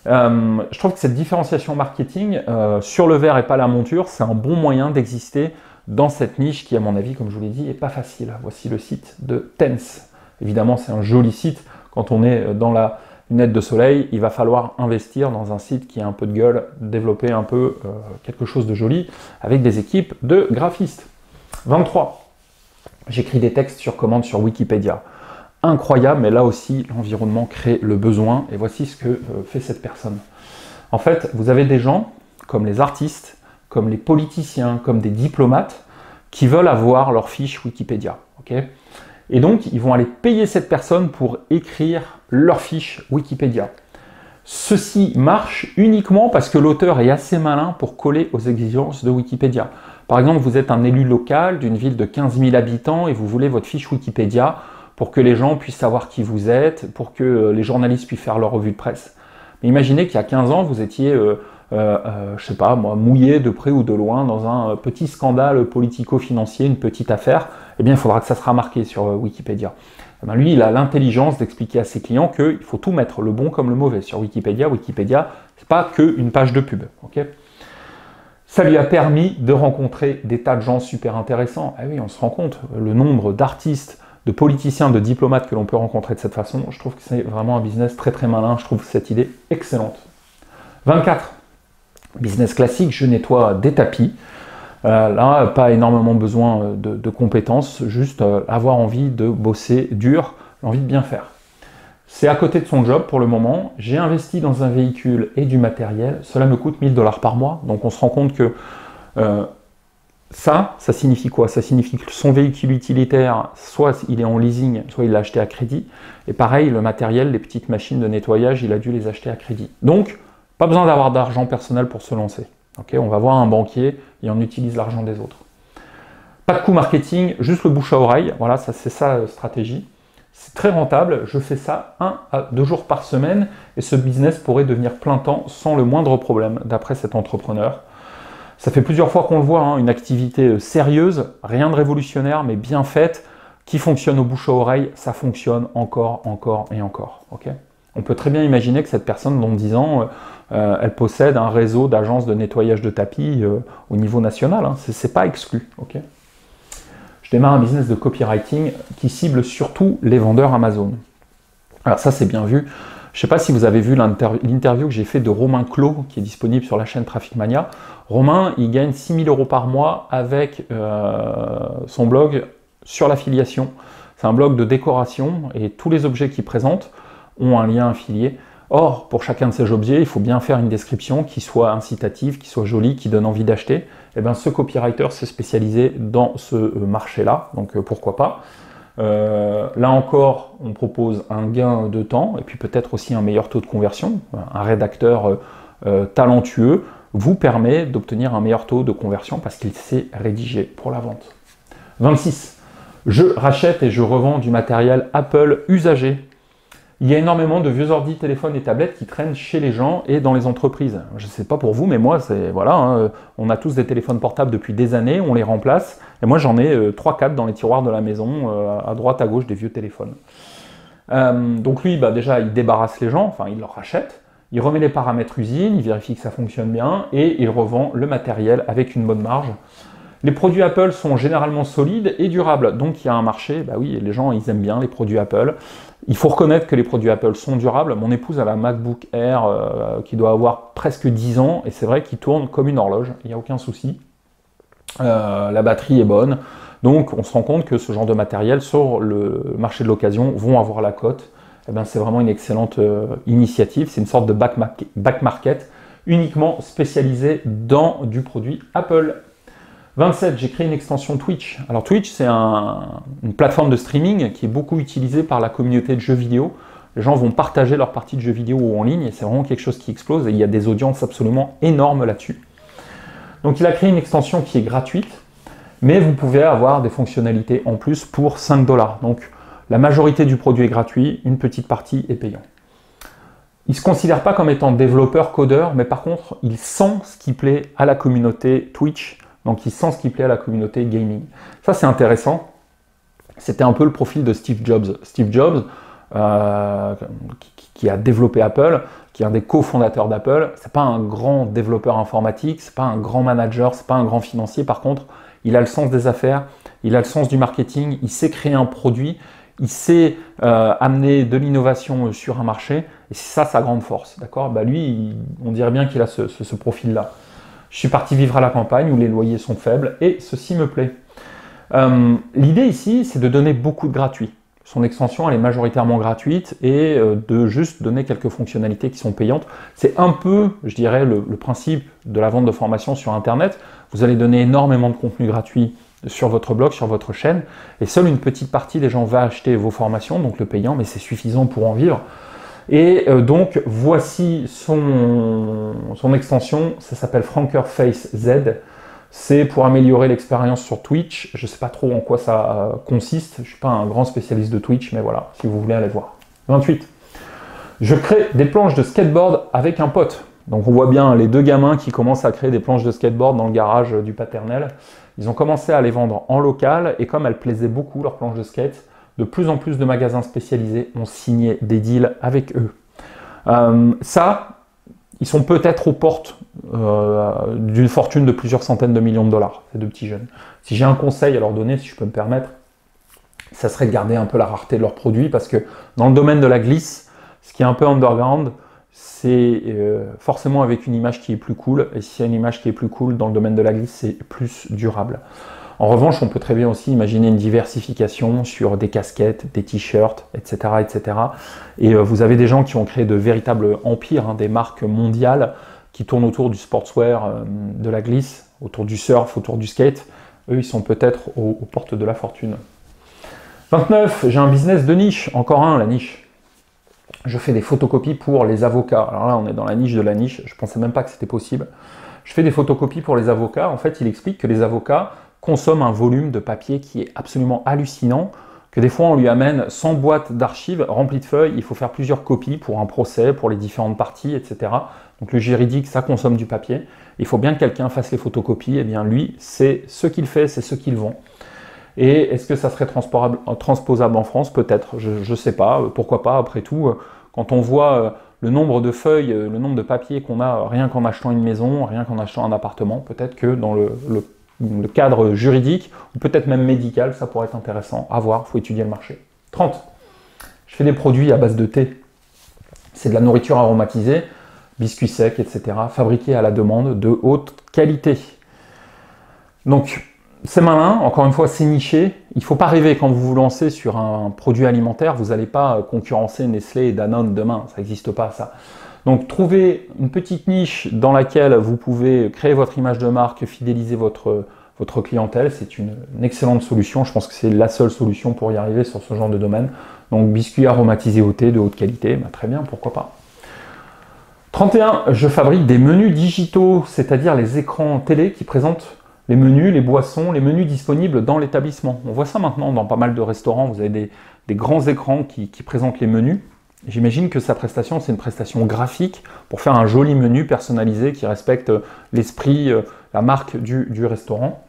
Euh, je trouve que cette différenciation marketing euh, sur le verre et pas la monture, c'est un bon moyen d'exister dans cette niche qui, à mon avis, comme je vous l'ai dit, n'est pas facile. Voici le site de Tense. Évidemment, c'est un joli site. Quand on est dans la lunette de soleil, il va falloir investir dans un site qui a un peu de gueule, développer un peu euh, quelque chose de joli avec des équipes de graphistes. vingt-trois. J'écris des textes sur commande sur Wikipédia. Incroyable, mais là aussi, l'environnement crée le besoin. Et voici ce que euh, fait cette personne. En fait, vous avez des gens, comme les artistes, comme les politiciens, comme des diplomates, qui veulent avoir leur fiche Wikipédia. Okay, et donc, ils vont aller payer cette personne pour écrire leur fiche Wikipédia. Ceci marche uniquement parce que l'auteur est assez malin pour coller aux exigences de Wikipédia. Par exemple, vous êtes un élu local d'une ville de quinze mille habitants et vous voulez votre fiche Wikipédia pour que les gens puissent savoir qui vous êtes, pour que les journalistes puissent faire leur revue de presse. Mais imaginez qu'il y a quinze ans, vous étiez... Euh, Euh, euh, je sais pas moi, mouillé de près ou de loin dans un petit scandale politico-financier, une petite affaire, eh bien il faudra que ça sera marqué sur euh, Wikipédia. Eh bien, lui, il a l'intelligence d'expliquer à ses clients qu'il faut tout mettre, le bon comme le mauvais, sur Wikipédia. Wikipédia, c'est pas qu'une page de pub. Okay, ça lui a permis de rencontrer des tas de gens super intéressants. Eh oui, on se rend compte, le nombre d'artistes, de politiciens, de diplomates que l'on peut rencontrer de cette façon, je trouve que c'est vraiment un business très très malin. Je trouve cette idée excellente. vingt-quatre. Business classique, je nettoie des tapis. Euh, là, pas énormément besoin de, de compétences, juste euh, avoir envie de bosser dur, l'envie de bien faire. C'est à côté de son job pour le moment. J'ai investi dans un véhicule et du matériel. Cela me coûte mille dollars par mois. Donc on se rend compte que euh, ça, ça signifie quoi? Ça signifie que son véhicule utilitaire, soit il est en leasing, soit il l'a acheté à crédit. Et pareil, le matériel, les petites machines de nettoyage, il a dû les acheter à crédit. Donc, pas besoin d'avoir d'argent personnel pour se lancer. Okay, on va voir un banquier et on utilise l'argent des autres. Pas de coût marketing, juste le bouche à oreille. Voilà, ça c'est sa euh, stratégie. C'est très rentable. Je fais ça un à deux jours par semaine et ce business pourrait devenir plein temps sans le moindre problème, d'après cet entrepreneur. Ça fait plusieurs fois qu'on le voit, hein, une activité sérieuse, rien de révolutionnaire, mais bien faite, qui fonctionne au bouche à oreille, ça fonctionne encore, encore et encore. Okay, on peut très bien imaginer que cette personne, dans dix ans, euh, Euh, elle possède un réseau d'agences de nettoyage de tapis euh, au niveau national, hein. C'est pas exclu. Okay, je démarre un business de copywriting qui cible surtout les vendeurs Amazon. Alors ça c'est bien vu, Je ne sais pas si vous avez vu l'interview que j'ai fait de Romain Clos, qui est disponible sur la chaîne TraficMania. Romain, il gagne six mille euros par mois avec euh, son blog sur l'affiliation. C'est un blog de décoration et tous les objets qu'il présente ont un lien affilié. Or, pour chacun de ces objets, il faut bien faire une description qui soit incitative, qui soit jolie, qui donne envie d'acheter. Et bien, ce copywriter s'est spécialisé dans ce marché-là, donc pourquoi pas. Euh, là encore, on propose un gain de temps et puis peut-être aussi un meilleur taux de conversion. Un rédacteur euh, euh, talentueux vous permet d'obtenir un meilleur taux de conversion parce qu'il sait rédiger pour la vente. vingt-six. Je rachète et je revends du matériel Apple usagé. Il y a énormément de vieux ordi, téléphones et tablettes qui traînent chez les gens et dans les entreprises. Je ne sais pas pour vous, mais moi, c'est voilà, hein, on a tous des téléphones portables depuis des années, on les remplace. Et moi, j'en ai euh, trois quatre dans les tiroirs de la maison, euh, à droite, à gauche, des vieux téléphones. Euh, donc lui, bah, déjà, il débarrasse les gens, enfin, il leur rachète. Il remet les paramètres usine, il vérifie que ça fonctionne bien et il revend le matériel avec une bonne marge. Les produits Apple sont généralement solides et durables, donc il y a un marché, bah oui, les gens ils aiment bien les produits Apple. Il faut reconnaître que les produits Apple sont durables. Mon épouse a la MacBook Air euh, qui doit avoir presque dix ans, et c'est vrai qu'il tourne comme une horloge, il n'y a aucun souci. Euh, la batterie est bonne, donc on se rend compte que ce genre de matériel sur le marché de l'occasion vont avoir la cote. Eh bien, c'est vraiment une excellente euh, initiative, c'est une sorte de back market, back market uniquement spécialisé dans du produit Apple. vingt-sept, j'ai créé une extension Twitch. Alors Twitch, c'est un, une plateforme de streaming qui est beaucoup utilisée par la communauté de jeux vidéo. Les gens vont partager leurs parties de jeux vidéo en ligne et c'est vraiment quelque chose qui explose et il y a des audiences absolument énormes là-dessus. Donc il a créé une extension qui est gratuite, mais vous pouvez avoir des fonctionnalités en plus pour cinq dollars. Donc la majorité du produit est gratuit, une petite partie est payante. Il ne se considère pas comme étant développeur, codeur, mais par contre, il sent ce qui plaît à la communauté Twitch. Donc, il sent ce qui plaît à la communauté gaming. Ça, c'est intéressant. C'était un peu le profil de Steve Jobs. Steve Jobs, euh, qui, qui a développé Apple, qui est un des cofondateurs d'Apple, c'est pas un grand développeur informatique, c'est pas un grand manager, c'est pas un grand financier. Par contre, il a le sens des affaires, il a le sens du marketing, il sait créer un produit, il sait euh, amener de l'innovation sur un marché. Et c'est ça sa grande force, d'accord ? Bah, lui, il, on dirait bien qu'il a ce, ce, ce profil-là. Je suis parti vivre à la campagne où les loyers sont faibles et ceci me plaît. Euh, L'idée ici, c'est de donner beaucoup de gratuit. Son extension, elle est majoritairement gratuite et de juste donner quelques fonctionnalités qui sont payantes. C'est un peu, je dirais, le, le principe de la vente de formation sur Internet. Vous allez donner énormément de contenu gratuit sur votre blog, sur votre chaîne et seule une petite partie des gens va acheter vos formations, donc le payant, mais c'est suffisant pour en vivre. Et donc, voici son, son extension, ça s'appelle Franker FaceZ. C'est pour améliorer l'expérience sur Twitch. Je ne sais pas trop en quoi ça consiste. Je ne suis pas un grand spécialiste de Twitch, mais voilà, si vous voulez aller voir. vingt-huit. Je crée des planches de skateboard avec un pote. Donc, on voit bien les deux gamins qui commencent à créer des planches de skateboard dans le garage du paternel. Ils ont commencé à les vendre en local et comme elles plaisaient beaucoup, leurs planches de skate, de plus en plus de magasins spécialisés ont signé des deals avec eux. Euh, ça, ils sont peut-être aux portes euh, d'une fortune de plusieurs centaines de millions de dollars, ces deux petits jeunes. Si j'ai un conseil à leur donner, si je peux me permettre, ça serait de garder un peu la rareté de leurs produits parce que dans le domaine de la glisse, ce qui est un peu underground, c'est euh, forcément avec une image qui est plus cool. Et s'il y a une image qui est plus cool dans le domaine de la glisse, c'est plus durable. En revanche, on peut très bien aussi imaginer une diversification sur des casquettes, des t-shirts, et cetera, et cetera. Et vous avez des gens qui ont créé de véritables empires, hein, des marques mondiales qui tournent autour du sportswear, euh, de la glisse, autour du surf, autour du skate. Eux, ils sont peut-être aux, aux portes de la fortune. vingt-neuf. J'ai un business de niche. Encore un, la niche. Je fais des photocopies pour les avocats. Alors là, on est dans la niche de la niche. Je ne pensais même pas que c'était possible. Je fais des photocopies pour les avocats. En fait, il explique que les avocats consomme un volume de papier qui est absolument hallucinant, que des fois on lui amène cent boîtes d'archives remplies de feuilles, il faut faire plusieurs copies pour un procès, pour les différentes parties, et cetera. Donc le juridique, ça consomme du papier. Il faut bien que quelqu'un fasse les photocopies, et bien lui, c'est ce qu'il fait, c'est ce qu'il vend. Et est-ce que ça serait transposable en France? Peut-être, je ne sais pas, pourquoi pas, après tout, quand on voit le nombre de feuilles, le nombre de papiers qu'on a rien qu'en achetant une maison, rien qu'en achetant un appartement, peut-être que dans le, le le cadre juridique, ou peut-être même médical, ça pourrait être intéressant à voir, il faut étudier le marché. trente. Je fais des produits à base de thé. C'est de la nourriture aromatisée, biscuits secs, et cetera, fabriqués à la demande de haute qualité. Donc, c'est malin, encore une fois, c'est niché. Il ne faut pas rêver quand vous vous lancez sur un produit alimentaire, vous n'allez pas concurrencer Nestlé et Danone demain, ça n'existe pas ça. Donc, trouvez une petite niche dans laquelle vous pouvez créer votre image de marque, fidéliser votre, votre clientèle, c'est une, une excellente solution. Je pense que c'est la seule solution pour y arriver sur ce genre de domaine. Donc, biscuits aromatisés au thé de haute qualité, bah, très bien, pourquoi pas. trente et un, je fabrique des menus digitaux, c'est-à-dire les écrans télé qui présentent les menus, les boissons, les menus disponibles dans l'établissement. On voit ça maintenant dans pas mal de restaurants. Vous avez des, des grands écrans qui, qui présentent les menus. J'imagine que sa prestation, c'est une prestation graphique pour faire un joli menu personnalisé qui respecte l'esprit, la marque du, du restaurant.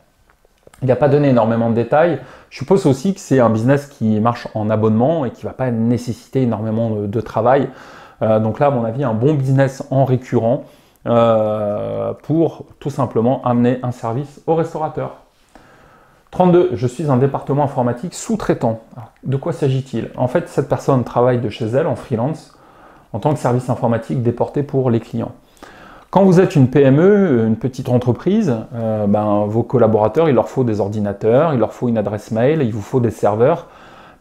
Il n'a pas donné énormément de détails. Je suppose aussi que c'est un business qui marche en abonnement et qui ne va pas nécessiter énormément de, de travail. Euh, donc là, à mon avis, un bon business en récurrent. Euh, pour tout simplement amener un service au restaurateur. trente-deux. Je suis un département informatique sous-traitant. De quoi s'agit-il? En fait, cette personne travaille de chez elle en freelance en tant que service informatique déporté pour les clients. Quand vous êtes une P M E, une petite entreprise, euh, ben, vos collaborateurs, il leur faut des ordinateurs, il leur faut une adresse mail, il vous faut des serveurs.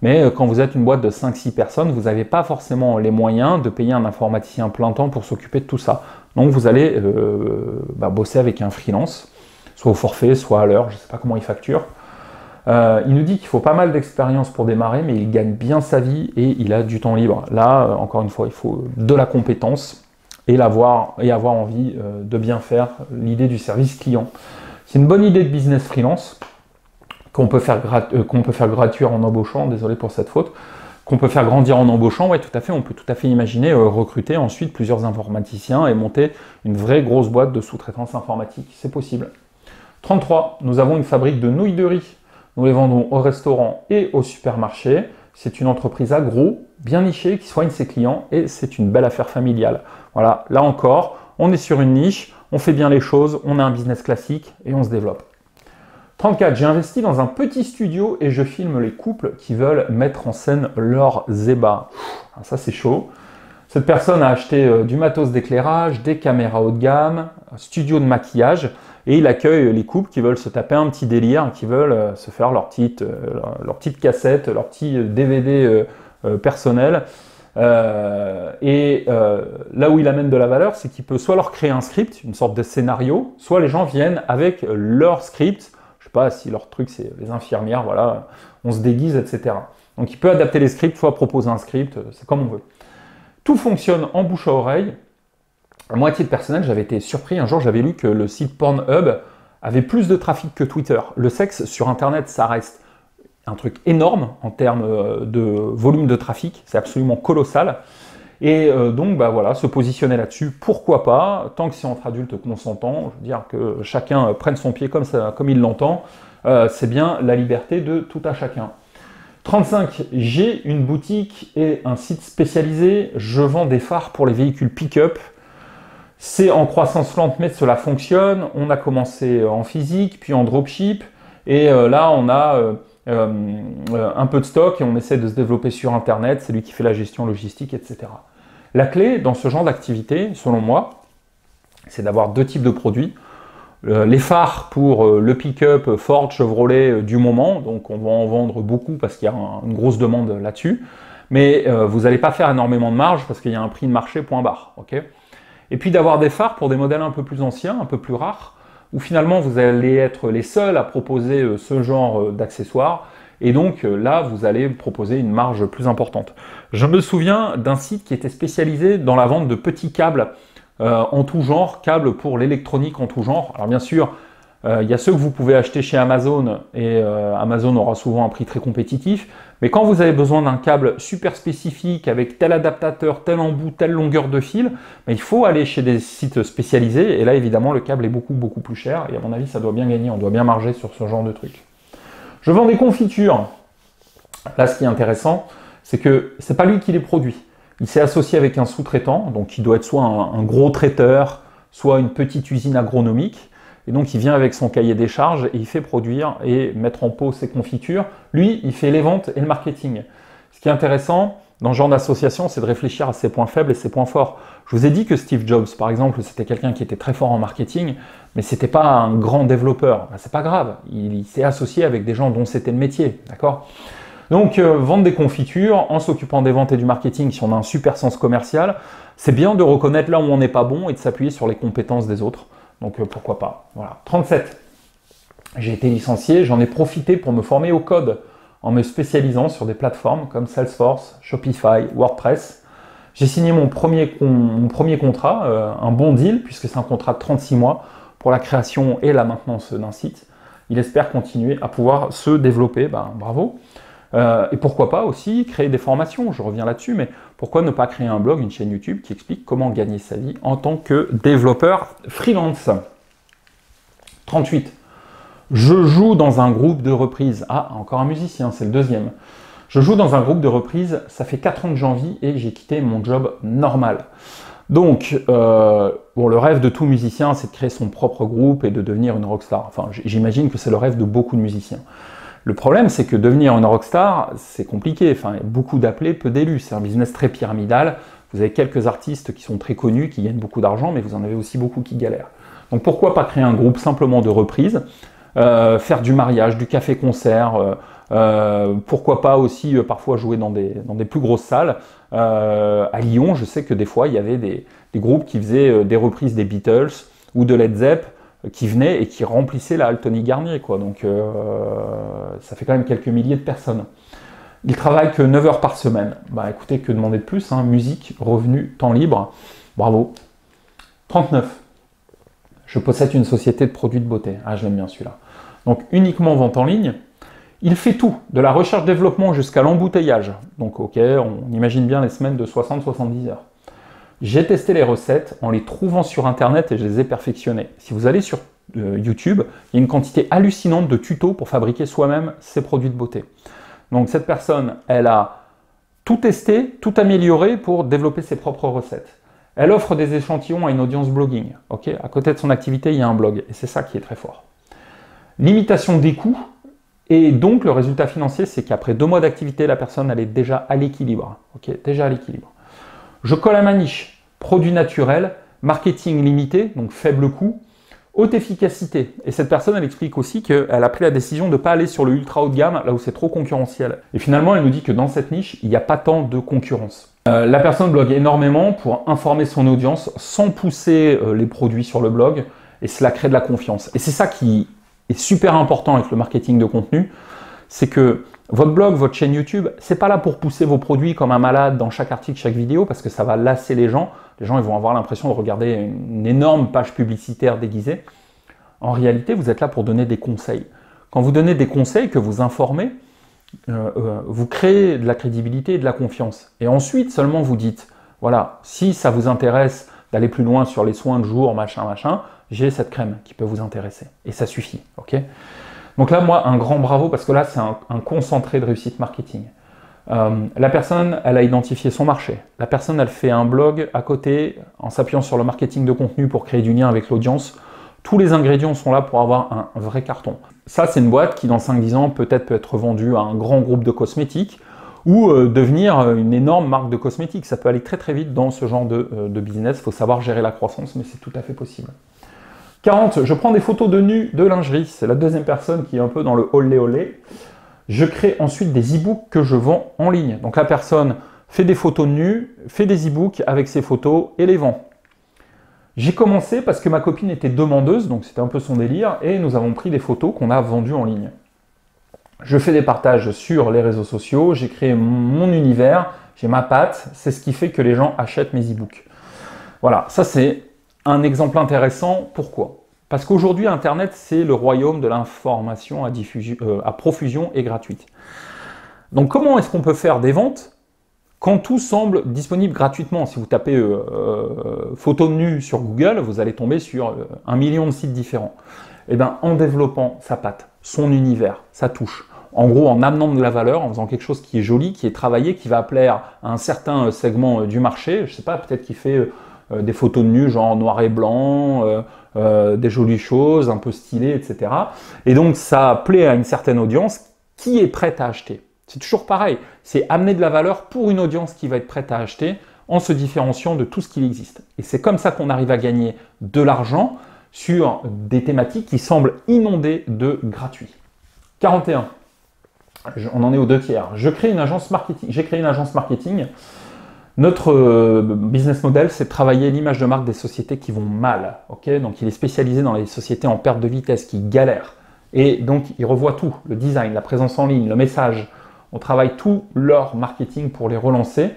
Mais quand vous êtes une boîte de cinq six personnes, vous n'avez pas forcément les moyens de payer un informaticien plein temps pour s'occuper de tout ça. Donc vous allez euh, bah, bosser avec un freelance, soit au forfait, soit à l'heure, je ne sais pas comment il facture. Euh, il nous dit qu'il faut pas mal d'expérience pour démarrer, mais il gagne bien sa vie et il a du temps libre. Là, encore une fois, il faut de la compétence et, l'avoir, et avoir envie euh, de bien faire l'idée du service client. C'est une bonne idée de business freelance. Qu'on peut faire grat- euh, qu'on peut faire gratuire en embauchant, désolé pour cette faute, qu'on peut faire grandir en embauchant, oui tout à fait, on peut tout à fait imaginer euh, recruter ensuite plusieurs informaticiens et monter une vraie grosse boîte de sous-traitance informatique, c'est possible. trente-trois, nous avons une fabrique de nouilles de riz, nous les vendons au restaurant et au supermarché, c'est une entreprise agro, bien nichée, qui soigne ses clients et c'est une belle affaire familiale. Voilà, là encore, on est sur une niche, on fait bien les choses, on a un business classique et on se développe. trente-quatre. J'ai investi dans un petit studio et je filme les couples qui veulent mettre en scène leurs ébats. Ça, c'est chaud. Cette personne a acheté du matos d'éclairage, des caméras haut de gamme, un studio de maquillage et il accueille les couples qui veulent se taper un petit délire, qui veulent se faire leur petite, leur petite cassette, leur petit D V D personnel. Euh, et euh, là où il amène de la valeur, c'est qu'il peut soit leur créer un script, une sorte de scénario, soit les gens viennent avec leur script. Pas, si leur truc c'est les infirmières, voilà, on se déguise, et cetera. Donc il peut adapter les scripts, soit proposer un script, c'est comme on veut. Tout fonctionne en bouche à oreille. À moitié de personnel, j'avais été surpris, un jour j'avais lu que le site Pornhub avait plus de trafic que Twitter. Le sexe sur internet, ça reste un truc énorme en termes de volume de trafic, c'est absolument colossal. Et donc, bah voilà, se positionner là-dessus, pourquoi pas, tant que c'est entre adultes consentants, je veux dire que chacun prenne son pied comme, ça, comme il l'entend, euh, c'est bien la liberté de tout à chacun. trente-cinq. J'ai une boutique et un site spécialisé, je vends des phares pour les véhicules pick-up, c'est en croissance lente mais cela fonctionne, on a commencé en physique, puis en dropship, et euh, là on a... Euh, Euh, euh, un peu de stock et on essaie de se développer sur internet, c'est lui qui fait la gestion logistique, et cetera. La clé dans ce genre d'activité, selon moi, c'est d'avoir deux types de produits. Euh, les phares pour euh, le pick-up Ford, Chevrolet euh, du moment, donc on va en vendre beaucoup parce qu'il y a un, une grosse demande là-dessus, mais euh, vous n'allez pas faire énormément de marge parce qu'il y a un prix de marché point barre. Okay, et puis d'avoir des phares pour des modèles un peu plus anciens, un peu plus rares, où finalement vous allez être les seuls à proposer ce genre d'accessoires et donc là vous allez proposer une marge plus importante. Je me souviens d'un site qui était spécialisé dans la vente de petits câbles euh, en tout genre, câbles pour l'électronique en tout genre. Alors bien sûr, euh, il y a ceux que vous pouvez acheter chez Amazon et euh, Amazon aura souvent un prix très compétitif, mais quand vous avez besoin d'un câble super spécifique avec tel adaptateur, tel embout, telle longueur de fil, mais il faut aller chez des sites spécialisés et là évidemment le câble est beaucoup beaucoup plus cher et à mon avis ça doit bien gagner, on doit bien marger sur ce genre de truc. Je vends des confitures. Là ce qui est intéressant, c'est que c'est pas lui qui les produit. Il s'est associé avec un sous-traitant, donc qui doit être soit un, un gros traiteur, soit une petite usine agronomique. Et donc il vient avec son cahier des charges et il fait produire et mettre en pot ses confitures. Lui, il fait les ventes et le marketing. Ce qui est intéressant, dans ce genre d'association, c'est de réfléchir à ses points faibles et ses points forts. Je vous ai dit que Steve Jobs, par exemple, c'était quelqu'un qui était très fort en marketing, mais c'était pas un grand développeur. Ben, c'est pas grave, il, il s'est associé avec des gens dont c'était le métier, d'accord? Donc, euh, vendre des confitures, en s'occupant des ventes et du marketing, si on a un super sens commercial, c'est bien de reconnaître là où on n'est pas bon et de s'appuyer sur les compétences des autres. Donc, euh, pourquoi pas. Voilà. trente-sept. J'ai été licencié, j'en ai profité pour me former au code, en me spécialisant sur des plateformes comme Salesforce, Shopify, WordPress. J'ai signé mon premier, con, mon premier contrat, euh, un bon deal, puisque c'est un contrat de trente-six mois pour la création et la maintenance d'un site. Il espère continuer à pouvoir se développer, ben, bravo. Euh, et pourquoi pas aussi créer des formations, je reviens là-dessus, mais pourquoi ne pas créer un blog, une chaîne YouTube qui explique comment gagner sa vie en tant que développeur freelance. trente-huit. Je joue dans un groupe de reprises. Ah, encore un musicien, c'est le deuxième. Je joue dans un groupe de reprises, ça fait quatre ans que j'en vis et j'ai quitté mon job normal. Donc, euh, bon, le rêve de tout musicien, c'est de créer son propre groupe et de devenir une rockstar. Enfin, j'imagine que c'est le rêve de beaucoup de musiciens. Le problème, c'est que devenir une rockstar, c'est compliqué. Enfin, il y a beaucoup d'appelés, peu d'élus. C'est un business très pyramidal. Vous avez quelques artistes qui sont très connus, qui gagnent beaucoup d'argent, mais vous en avez aussi beaucoup qui galèrent. Donc, pourquoi pas créer un groupe simplement de reprises? Euh, faire du mariage, du café-concert, euh, euh, pourquoi pas aussi euh, parfois jouer dans des, dans des plus grosses salles. Euh, à Lyon, je sais que des fois, il y avait des, des groupes qui faisaient euh, des reprises des Beatles ou de Led Zepp euh, qui venaient et qui remplissaient la halle Tony Garnier, quoi. Donc, euh, ça fait quand même quelques milliers de personnes. Ils travaillent que neuf heures par semaine. Bah écoutez, que demander de plus, hein, musique, revenus, temps libre. Bravo. trente-neuf. Je possède une société de produits de beauté. Ah, je l'aime bien celui-là. Donc, uniquement vente en ligne. Il fait tout, de la recherche-développement jusqu'à l'embouteillage. Donc, ok, on imagine bien les semaines de soixante à soixante-dix heures. J'ai testé les recettes en les trouvant sur Internet et je les ai perfectionnées. Si vous allez sur euh, YouTube, il y a une quantité hallucinante de tutos pour fabriquer soi-même ses produits de beauté. Donc, cette personne, elle a tout testé, tout amélioré pour développer ses propres recettes. Elle offre des échantillons à une audience blogging. Okay, à côté de son activité, il y a un blog. Et c'est ça qui est très fort. Limitation des coûts. Et donc, le résultat financier, c'est qu'après deux mois d'activité, la personne, elle est déjà à l'équilibre. Okay, déjà à l'équilibre. Je colle à ma niche. Produits naturels, marketing limité, donc faible coût, haute efficacité. Et cette personne, elle explique aussi qu'elle a pris la décision de ne pas aller sur le ultra haut de gamme, là où c'est trop concurrentiel. Et finalement, elle nous dit que dans cette niche, il n'y a pas tant de concurrence. Euh, la personne blogue énormément pour informer son audience sans pousser euh, les produits sur le blog, et cela crée de la confiance. Et c'est ça qui est super important avec le marketing de contenu, c'est que votre blog, votre chaîne YouTube, c'est pas là pour pousser vos produits comme un malade dans chaque article, chaque vidéo, parce que ça va lasser les gens. Les gens ils vont avoir l'impression de regarder une énorme page publicitaire déguisée. En réalité, vous êtes là pour donner des conseils. Quand vous donnez des conseils, que vous informez, Euh, euh, vous créez de la crédibilité et de la confiance. Et ensuite, seulement vous dites, voilà, si ça vous intéresse d'aller plus loin sur les soins de jour, machin, machin, j'ai cette crème qui peut vous intéresser. Et ça suffit, ok? Donc là, moi, un grand bravo, parce que là, c'est un, un concentré de réussite marketing. Euh, la personne, elle a identifié son marché. La personne, elle fait un blog à côté en s'appuyant sur le marketing de contenu pour créer du lien avec l'audience. Tous les ingrédients sont là pour avoir un vrai carton. Ça, c'est une boîte qui, dans cinq à dix ans, peut-être peut être vendue à un grand groupe de cosmétiques ou euh, devenir une énorme marque de cosmétiques. Ça peut aller très très vite dans ce genre de, euh, de business. Il faut savoir gérer la croissance, mais c'est tout à fait possible. quarante. Je prends des photos de nus de lingerie. C'est la deuxième personne qui est un peu dans le olé olé. Je crée ensuite des e-books que je vends en ligne. Donc la personne fait des photos de nus, fait des e-books avec ses photos et les vend. J'ai commencé parce que ma copine était demandeuse, donc c'était un peu son délire, et nous avons pris des photos qu'on a vendues en ligne. Je fais des partages sur les réseaux sociaux, j'ai créé mon univers, j'ai ma patte, c'est ce qui fait que les gens achètent mes e-books. Voilà, ça c'est un exemple intéressant. Pourquoi? Parce qu'aujourd'hui, Internet, c'est le royaume de l'information à, euh, à profusion et gratuite. Donc comment est-ce qu'on peut faire des ventes ? Quand tout semble disponible gratuitement? Si vous tapez euh, euh, photo de nu sur Google, vous allez tomber sur euh, un million de sites différents. Et bien, en développant sa patte, son univers, sa touche, en gros, en amenant de la valeur, en faisant quelque chose qui est joli, qui est travaillé, qui va plaire à un certain segment euh, du marché. Je ne sais pas, peut-être qu'il fait euh, des photos de nu genre noir et blanc, euh, euh, des jolies choses, un peu stylées, et cetera. Et donc, ça plaît à une certaine audience qui est prête à acheter. C'est toujours pareil, c'est amener de la valeur pour une audience qui va être prête à acheter en se différenciant de tout ce qui existe. Et c'est comme ça qu'on arrive à gagner de l'argent sur des thématiques qui semblent inondées de gratuit. quarante et un. On en est aux deux tiers. Je crée une agence marketing. J'ai créé une agence marketing. Notre business model, c'est de travailler l'image de marque des sociétés qui vont mal. Okay, donc, il est spécialisé dans les sociétés en perte de vitesse, qui galèrent. Et donc, il revoit tout. Le design, la présence en ligne, le message. On travaille tout leur marketing pour les relancer.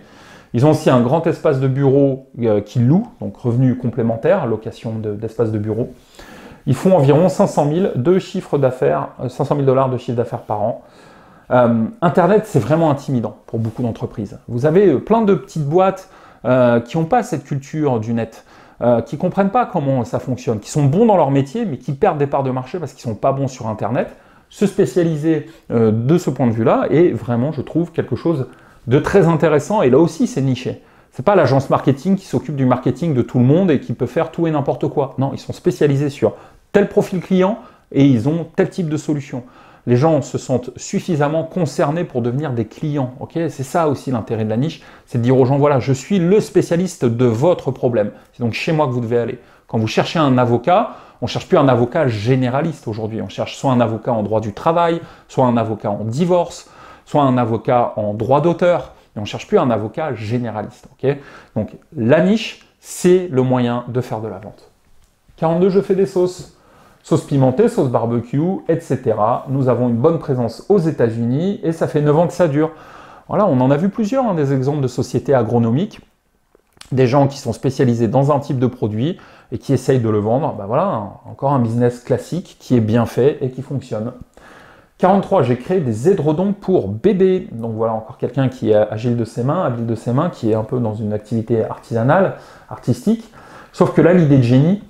Ils ont aussi un grand espace de bureau euh, qu'ils louent, donc revenus complémentaires, location d'espace de, de bureau. Ils font environ cinq cent mille de chiffre d'affaires, cinq cent mille dollars de chiffre d'affaires par an. Euh, Internet, c'est vraiment intimidant pour beaucoup d'entreprises. Vous avez plein de petites boîtes euh, qui n'ont pas cette culture du net, euh, qui ne comprennent pas comment ça fonctionne, qui sont bons dans leur métier, mais qui perdent des parts de marché parce qu'ils ne sont pas bons sur Internet. Se spécialiser euh, de ce point de vue-là est vraiment, je trouve, quelque chose de très intéressant. Et là aussi, c'est niché. Ce n'est pas l'agence marketing qui s'occupe du marketing de tout le monde et qui peut faire tout et n'importe quoi. Non, ils sont spécialisés sur tel profil client et ils ont tel type de solution. Les gens se sentent suffisamment concernés pour devenir des clients. Okay, c'est ça aussi l'intérêt de la niche, c'est de dire aux gens, voilà, je suis le spécialiste de votre problème. C'est donc chez moi que vous devez aller. Quand vous cherchez un avocat, on ne cherche plus un avocat généraliste aujourd'hui. On cherche soit un avocat en droit du travail, soit un avocat en divorce, soit un avocat en droit d'auteur. Et on ne cherche plus un avocat généraliste. Okay, donc la niche, c'est le moyen de faire de la vente. quarante-deux, je fais des sauces. Sauce pimentée, sauce barbecue, et cetera. Nous avons une bonne présence aux États-Unis et ça fait neuf ans que ça dure. Voilà, on en a vu plusieurs, hein, des exemples de sociétés agronomiques, des gens qui sont spécialisés dans un type de produit et qui essayent de le vendre. Ben voilà, encore un business classique qui est bien fait et qui fonctionne. quarante-trois, j'ai créé des édredons pour bébés. Donc voilà, encore quelqu'un qui est agile de ses mains, habile de ses mains, qui est un peu dans une activité artisanale, artistique. Sauf que là, l'idée de génie,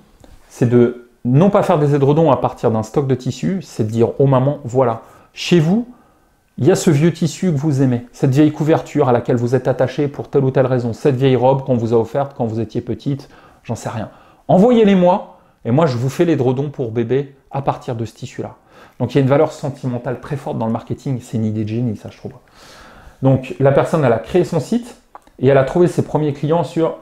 c'est de non pas faire des édredons à partir d'un stock de tissus, c'est de dire aux mamans, voilà, chez vous, il y a ce vieux tissu que vous aimez, cette vieille couverture à laquelle vous êtes attaché pour telle ou telle raison, cette vieille robe qu'on vous a offerte quand vous étiez petite, j'en sais rien. Envoyez-les-moi et moi, je vous fais l'édredon pour bébé à partir de ce tissu-là. Donc, il y a une valeur sentimentale très forte dans le marketing. C'est une idée de génie, ça, je trouve. Donc, la personne, elle a créé son site et elle a trouvé ses premiers clients sur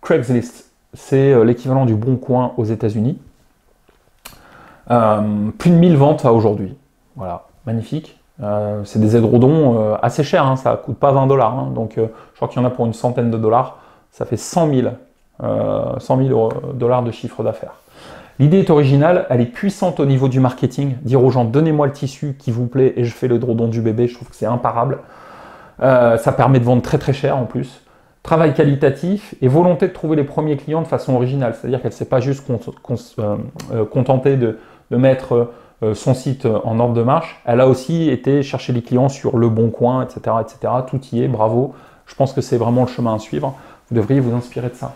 Craigslist. C'est l'équivalent du Bon Coin aux États-Unis. Euh, plus de mille ventes à aujourd'hui. Voilà, magnifique. Euh, c'est des édredons euh, assez chers, hein, ça ne coûte pas vingt dollars. Hein, donc, euh, je crois qu'il y en a pour une centaine de dollars. Ça fait cent mille, euh, cent mille dollars de chiffre d'affaires. L'idée est originale, elle est puissante au niveau du marketing. Dire aux gens, donnez-moi le tissu qui vous plaît et je fais l'édredon du bébé, je trouve que c'est imparable. Euh, ça permet de vendre très très cher en plus. Travail qualitatif et volonté de trouver les premiers clients de façon originale. C'est-à-dire qu'elle ne s'est pas juste con con euh, contentée de de mettre son site en ordre de marche. Elle a aussi été chercher les clients sur Le Bon Coin, et cetera, et cetera. Tout y est, bravo. Je pense que c'est vraiment le chemin à suivre. Vous devriez vous inspirer de ça.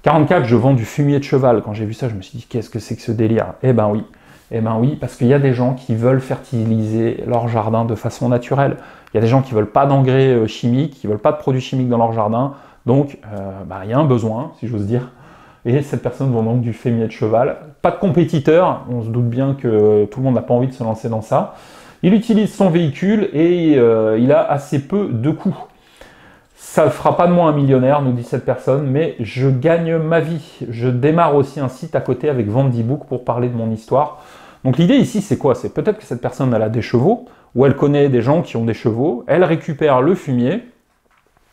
quarante-quatre, je vends du fumier de cheval. Quand j'ai vu ça, je me suis dit, qu'est-ce que c'est que ce délire? Eh ben oui, eh ben oui, parce qu'il y a des gens qui veulent fertiliser leur jardin de façon naturelle. Il y a des gens qui ne veulent pas d'engrais chimiques, qui ne veulent pas de produits chimiques dans leur jardin. Donc, euh, bah, il y a un besoin, si j'ose dire. Et cette personne vend donc du fumier de cheval. Pas de compétiteur, on se doute bien que tout le monde n'a pas envie de se lancer dans ça. Il utilise son véhicule et euh, il a assez peu de coûts. Ça ne fera pas de moi un millionnaire, nous dit cette personne, mais je gagne ma vie. Je démarre aussi un site à côté avec vente d'e-book pour parler de mon histoire. Donc l'idée ici, c'est quoi? C'est peut-être que cette personne elle a des chevaux ou elle connaît des gens qui ont des chevaux. Elle récupère le fumier,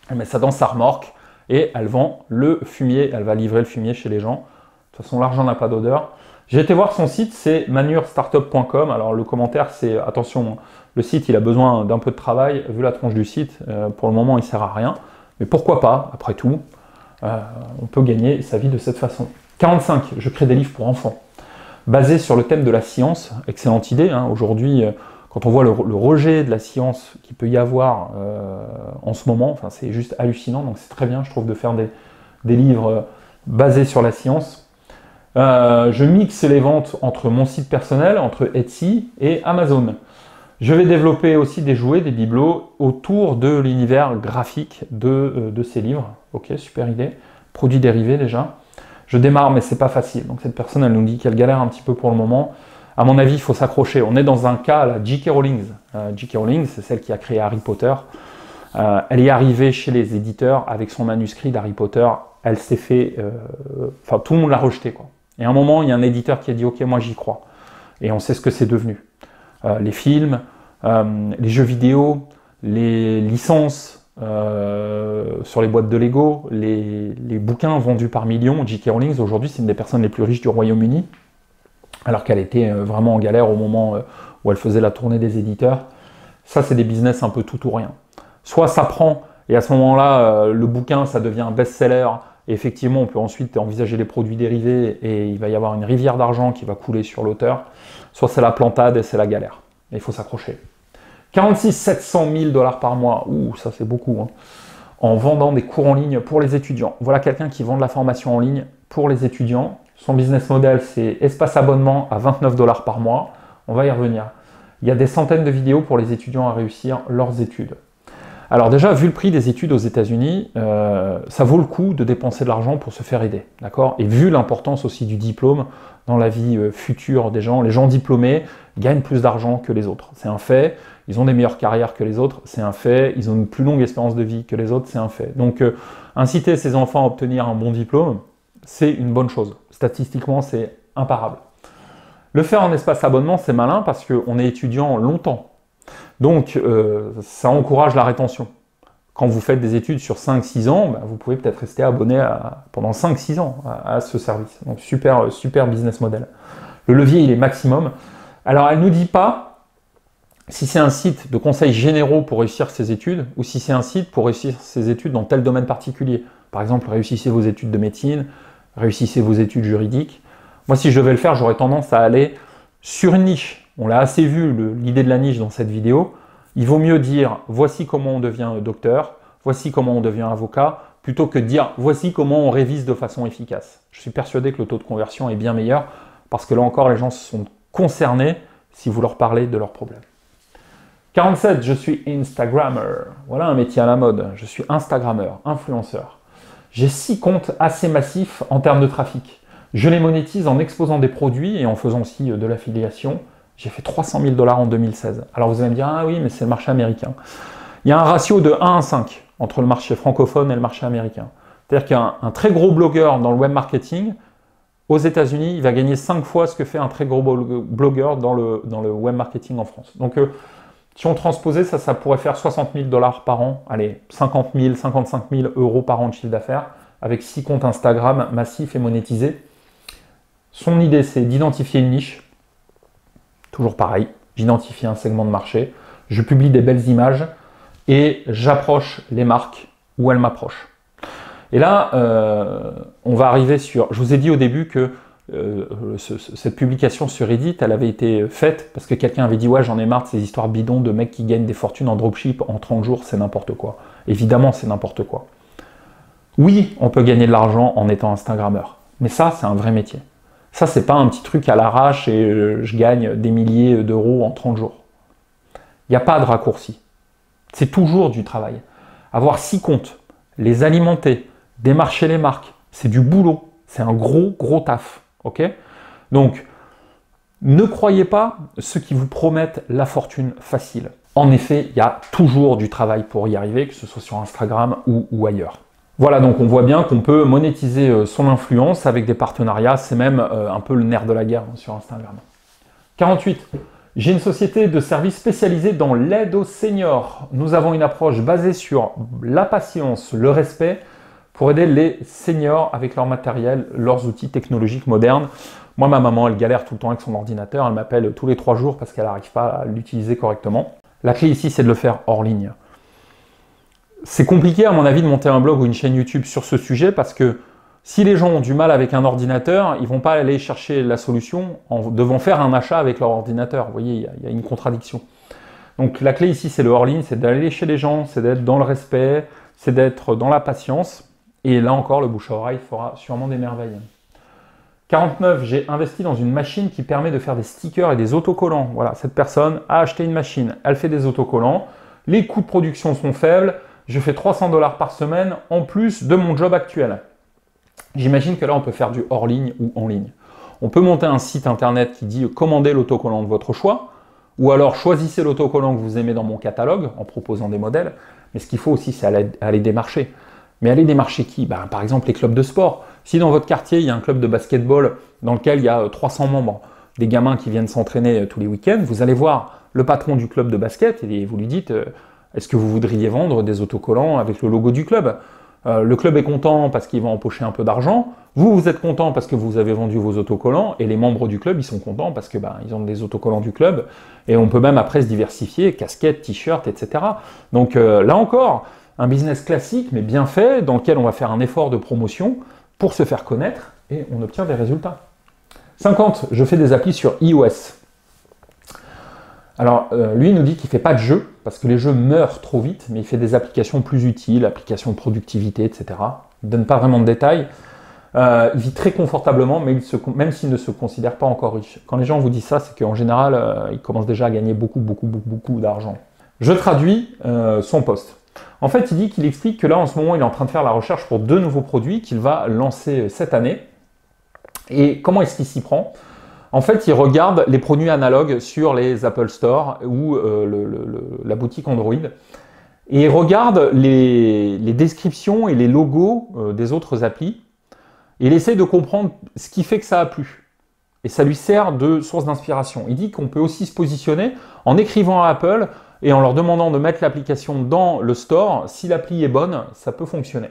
elle met ça dans sa remorque. Et elle vend le fumier, elle va livrer le fumier chez les gens. De toute façon, l'argent n'a pas d'odeur. J'ai été voir son site, c'est manure startup point com. Alors, le commentaire, c'est attention, le site, il a besoin d'un peu de travail. Vu la tronche du site, euh, pour le moment, il ne sert à rien. Mais pourquoi pas, après tout, euh, on peut gagner sa vie de cette façon. quarante-cinq, je crée des livres pour enfants. Basé sur le thème de la science, excellente idée. Hein. Aujourd'hui, euh, quand on voit le, le rejet de la science qu'il peut y avoir euh, en ce moment, enfin, c'est juste hallucinant, donc c'est très bien, je trouve, de faire des, des livres basés sur la science. Euh, je mixe les ventes entre mon site personnel, entre Etsy et Amazon. Je vais développer aussi des jouets, des bibelots autour de l'univers graphique de, euh, de ces livres. Ok, super idée. Produits dérivés déjà. Je démarre, mais c'est pas facile. Donc cette personne, elle nous dit qu'elle galère un petit peu pour le moment. à mon avis, il faut s'accrocher. On est dans un cas, là, J K Rowling. Euh, J K Rowling, c'est celle qui a créé Harry Potter. Euh, elle est arrivée chez les éditeurs avec son manuscrit d'Harry Potter. Elle s'est fait... Enfin, euh, tout le monde l'a rejeté, quoi. Et à un moment, il y a un éditeur qui a dit « Ok, moi, j'y crois. » Et on sait ce que c'est devenu. Euh, les films, euh, les jeux vidéo, les licences euh, sur les boîtes de Lego, les, les bouquins vendus par millions. J K Rowling, aujourd'hui, c'est une des personnes les plus riches du Royaume-Uni, alors qu'elle était vraiment en galère au moment où elle faisait la tournée des éditeurs. Ça, c'est des business un peu tout ou rien. Soit ça prend, et à ce moment-là, le bouquin, ça devient un best-seller. Et effectivement, on peut ensuite envisager les produits dérivés et il va y avoir une rivière d'argent qui va couler sur l'auteur. Soit c'est la plantade et c'est la galère. Et il faut s'accrocher. quarante-six mille sept cent mille dollars par mois, ouh, ça c'est beaucoup, hein. En vendant des cours en ligne pour les étudiants. Voilà quelqu'un qui vend de la formation en ligne pour les étudiants. Son business model, c'est espace abonnement à vingt-neuf dollars par mois. On va y revenir. Il y a des centaines de vidéos pour les étudiants à réussir leurs études. Alors déjà, vu le prix des études aux États-Unis, euh, ça vaut le coup de dépenser de l'argent pour se faire aider, d'accord? Et vu l'importance aussi du diplôme dans la vie euh, future des gens, les gens diplômés gagnent plus d'argent que les autres, c'est un fait. Ils ont des meilleures carrières que les autres, c'est un fait. Ils ont une plus longue espérance de vie que les autres, c'est un fait. Donc, euh, inciter ses enfants à obtenir un bon diplôme, c'est une bonne chose. Statistiquement, c'est imparable. Le faire en espace abonnement, c'est malin parce qu'on est étudiant longtemps. Donc, euh, ça encourage la rétention. Quand vous faites des études sur cinq six ans, bah, vous pouvez peut-être rester abonné à, pendant cinq six ans à, à ce service. Donc, super, super business model. Le levier, il est maximum. Alors, elle ne nous dit pas si c'est un site de conseils généraux pour réussir ses études ou si c'est un site pour réussir ses études dans tel domaine particulier. Par exemple, réussissez vos études de médecine, réussissez vos études juridiques. Moi, si je devais le faire, j'aurais tendance à aller sur une niche. On l'a assez vu, l'idée de la niche dans cette vidéo. Il vaut mieux dire « voici comment on devient docteur », « voici comment on devient avocat », plutôt que de dire « voici comment on révise de façon efficace ». Je suis persuadé que le taux de conversion est bien meilleur parce que là encore, les gens sont concernés si vous leur parlez de leurs problèmes. quarante-sept, je suis Instagrammeur. Voilà un métier à la mode. Je suis Instagrammeur, influenceur. J'ai six comptes assez massifs en termes de trafic. Je les monétise en exposant des produits et en faisant aussi de l'affiliation. J'ai fait trois cent mille dollars en deux mille seize. Alors vous allez me dire, ah oui, mais c'est le marché américain. Il y a un ratio de un à cinq entre le marché francophone et le marché américain. C'est-à-dire qu'un très gros blogueur dans le web marketing, aux États-Unis, il va gagner cinq fois ce que fait un très gros blogueur dans le, dans le web marketing en France. Donc, euh, si on transposait, ça, ça pourrait faire soixante mille dollars par an. Allez, cinquante mille, cinquante-cinq mille euros par an de chiffre d'affaires avec six comptes Instagram massifs et monétisés. Son idée, c'est d'identifier une niche. Toujours pareil, j'identifie un segment de marché, je publie des belles images et j'approche les marques où elles m'approchent. Et là, euh, on va arriver sur... Je vous ai dit au début que euh, ce, cette publication sur Reddit, elle avait été faite parce que quelqu'un avait dit « Ouais, j'en ai marre de ces histoires bidons de mecs qui gagnent des fortunes en dropship en trente jours, c'est n'importe quoi. » Évidemment, c'est n'importe quoi. Oui, on peut gagner de l'argent en étant Instagrammeur, mais ça, c'est un vrai métier. Ça, c'est pas un petit truc à l'arrache et je gagne des milliers d'euros en trente jours. Il n'y a pas de raccourci. C'est toujours du travail. Avoir six comptes, les alimenter, démarcher les marques, c'est du boulot. C'est un gros, gros taf. Okay ? Donc, ne croyez pas ceux qui vous promettent la fortune facile. En effet, il y a toujours du travail pour y arriver, que ce soit sur Instagram ou, ou ailleurs. Voilà, donc on voit bien qu'on peut monétiser son influence avec des partenariats. C'est même un peu le nerf de la guerre sur Instagram. quarante-huit. J'ai une société de services spécialisée dans l'aide aux seniors. Nous avons une approche basée sur la patience, le respect pour aider les seniors avec leur matériel, leurs outils technologiques modernes. Moi, ma maman, elle galère tout le temps avec son ordinateur. Elle m'appelle tous les trois jours parce qu'elle n'arrive pas à l'utiliser correctement. La clé ici, c'est de le faire hors ligne. C'est compliqué, à mon avis, de monter un blog ou une chaîne YouTube sur ce sujet parce que si les gens ont du mal avec un ordinateur, ils ne vont pas aller chercher la solution en devant faire un achat avec leur ordinateur. Vous voyez, il y, y a une contradiction. Donc la clé ici, c'est le hors-ligne, c'est d'aller chez les gens, c'est d'être dans le respect, c'est d'être dans la patience. Et là encore, le bouche à oreille fera sûrement des merveilles. quarante-neuf. J'ai investi dans une machine qui permet de faire des stickers et des autocollants. Voilà, cette personne a acheté une machine, elle fait des autocollants, les coûts de production sont faibles, je fais trois cents dollars par semaine en plus de mon job actuel. J'imagine que là, on peut faire du hors ligne ou en ligne. On peut monter un site internet qui dit « Commandez l'autocollant de votre choix » ou alors « Choisissez l'autocollant que vous aimez dans mon catalogue » en proposant des modèles. Mais ce qu'il faut aussi, c'est aller, aller démarcher. Mais aller démarcher qui? Ben, par exemple, les clubs de sport. Si dans votre quartier, il y a un club de basketball dans lequel il y a trois cents membres, des gamins qui viennent s'entraîner tous les week-ends, vous allez voir le patron du club de basket et vous lui dites euh, « Est-ce que vous voudriez vendre des autocollants avec le logo du club ?» euh, Le club est content parce qu'il va empocher un peu d'argent. Vous, vous êtes content parce que vous avez vendu vos autocollants et les membres du club, ils sont contents parce que ben, ils ont des autocollants du club. Et on peut même après se diversifier, casquettes, t-shirts, et cetera. Donc euh, là encore, un business classique mais bien fait dans lequel on va faire un effort de promotion pour se faire connaître et on obtient des résultats. cinquante, je fais des applis sur iOS. Alors, euh, lui, il nous dit qu'il ne fait pas de jeux, parce que les jeux meurent trop vite, mais il fait des applications plus utiles, applications de productivité, et cetera. Il ne donne pas vraiment de détails. Euh, il vit très confortablement, mais il se, même s'il ne se considère pas encore riche. Quand les gens vous disent ça, c'est qu'en général, euh, ils commencent déjà à gagner beaucoup, beaucoup, beaucoup, beaucoup d'argent. Je traduis euh, son post. En fait, il dit qu'il explique que là, en ce moment, il est en train de faire la recherche pour deux nouveaux produits qu'il va lancer cette année. Et comment est-ce qu'il s'y prend? En fait, il regarde les produits analogues sur les Apple Store ou euh, le, le, la boutique Android. Et il regarde les, les descriptions et les logos euh, des autres applis. Et il essaie de comprendre ce qui fait que ça a plu. Et ça lui sert de source d'inspiration. Il dit qu'on peut aussi se positionner en écrivant à Apple et en leur demandant de mettre l'application dans le store. Si l'appli est bonne, ça peut fonctionner.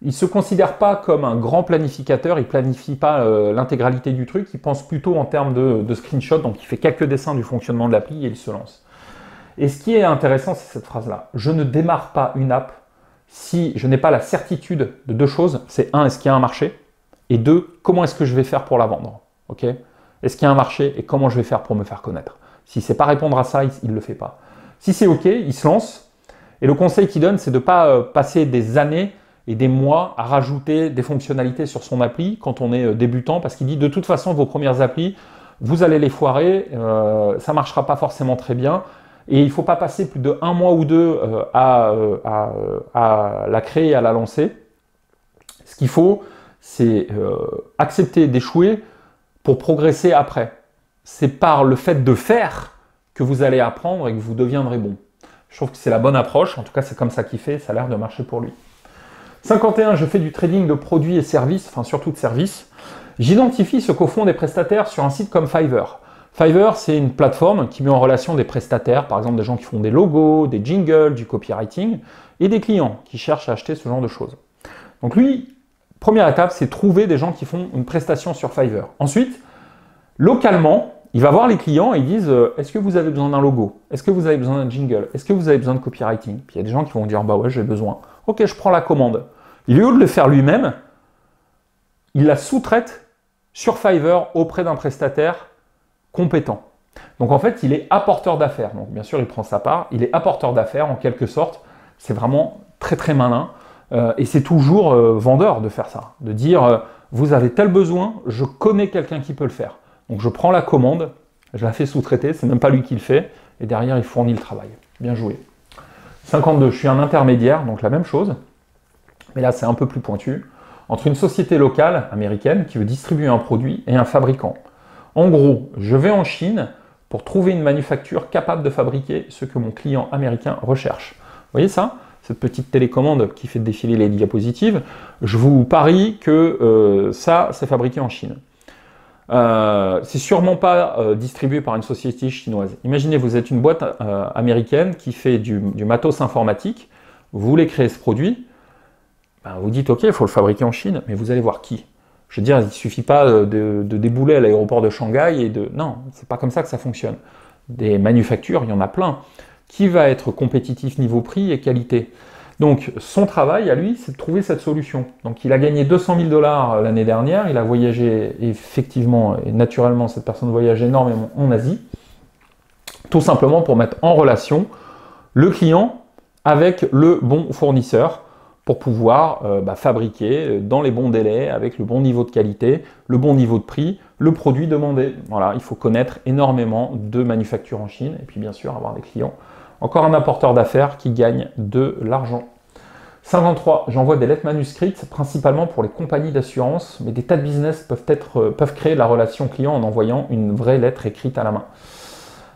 Il ne se considère pas comme un grand planificateur, il ne planifie pas euh, l'intégralité du truc, il pense plutôt en termes de, de screenshot, donc il fait quelques dessins du fonctionnement de l'appli et il se lance. Et ce qui est intéressant, c'est cette phrase-là. Je ne démarre pas une app si je n'ai pas la certitude de deux choses. C'est un, est-ce qu'il y a un marché? Et deux, comment est-ce que je vais faire pour la vendre? Okay, est-ce qu'il y a un marché et comment je vais faire pour me faire connaître? Si c'est pas répondre à ça, il ne le fait pas. Si c'est OK, il se lance. Et le conseil qu'il donne, c'est de ne pas euh, passer des années et des mois à rajouter des fonctionnalités sur son appli quand on est débutant, parce qu'il dit de toute façon vos premières applis, vous allez les foirer, euh, ça ne marchera pas forcément très bien, et il ne faut pas passer plus de un mois ou deux euh, à, à, à la créer, à la lancer. Ce qu'il faut, c'est euh, accepter d'échouer pour progresser après. C'est par le fait de faire que vous allez apprendre et que vous deviendrez bon. Je trouve que c'est la bonne approche, en tout cas c'est comme ça qu'il fait, ça a l'air de marcher pour lui. cinquante et un, je fais du trading de produits et services, enfin surtout de services. J'identifie ce qu'au fond des prestataires sur un site comme Fiverr. Fiverr, c'est une plateforme qui met en relation des prestataires, par exemple des gens qui font des logos, des jingles, du copywriting, et des clients qui cherchent à acheter ce genre de choses. Donc lui, première étape, c'est trouver des gens qui font une prestation sur Fiverr. Ensuite, localement, il va voir les clients et ils disent euh, « Est-ce que vous avez besoin d'un logo? Est-ce que vous avez besoin d'un jingle? Est-ce que vous avez besoin de copywriting ?» Puis il y a des gens qui vont dire « Bah ouais, j'ai besoin. » Ok, je prends la commande. Il est au lieu de le faire lui-même, il la sous-traite sur Fiverr auprès d'un prestataire compétent. Donc en fait, il est apporteur d'affaires. Donc bien sûr, il prend sa part. Il est apporteur d'affaires en quelque sorte. C'est vraiment très très malin. Euh, et c'est toujours euh, vendeur de faire ça. De dire euh, « Vous avez tel besoin, je connais quelqu'un qui peut le faire. » Donc je prends la commande, je la fais sous-traiter, c'est même pas lui qui le fait, et derrière il fournit le travail. Bien joué. cinquante-deux, je suis un intermédiaire, donc la même chose, mais là c'est un peu plus pointu, entre une société locale américaine qui veut distribuer un produit et un fabricant. En gros, je vais en Chine pour trouver une manufacture capable de fabriquer ce que mon client américain recherche. Vous voyez ça ? Cette petite télécommande qui fait défiler les diapositives, je vous parie que euh, ça, c'est fabriqué en Chine. Euh, c'est sûrement pas euh, distribué par une société chinoise. Imaginez, vous êtes une boîte euh, américaine qui fait du, du matos informatique, vous voulez créer ce produit, ben vous dites ok, il faut le fabriquer en Chine, mais vous allez voir qui? Je veux dire, il ne suffit pas de, de débouler à l'aéroport de Shanghai et de... Non, c'est pas comme ça que ça fonctionne. Des manufactures, il y en a plein. Qui va être compétitif niveau prix et qualité? Donc son travail à lui, c'est de trouver cette solution. Donc il a gagné deux cent mille dollars l'année dernière, il a voyagé effectivement et naturellement, cette personne voyage énormément en Asie, tout simplement pour mettre en relation le client avec le bon fournisseur pour pouvoir euh, bah, fabriquer dans les bons délais, avec le bon niveau de qualité, le bon niveau de prix, le produit demandé. Voilà, il faut connaître énormément de manufactures en Chine et puis bien sûr avoir des clients. Encore un apporteur d'affaires qui gagne de l'argent. cent vingt-trois, j'envoie des lettres manuscrites, principalement pour les compagnies d'assurance, mais des tas de business peuvent, être, peuvent créer la relation client en envoyant une vraie lettre écrite à la main.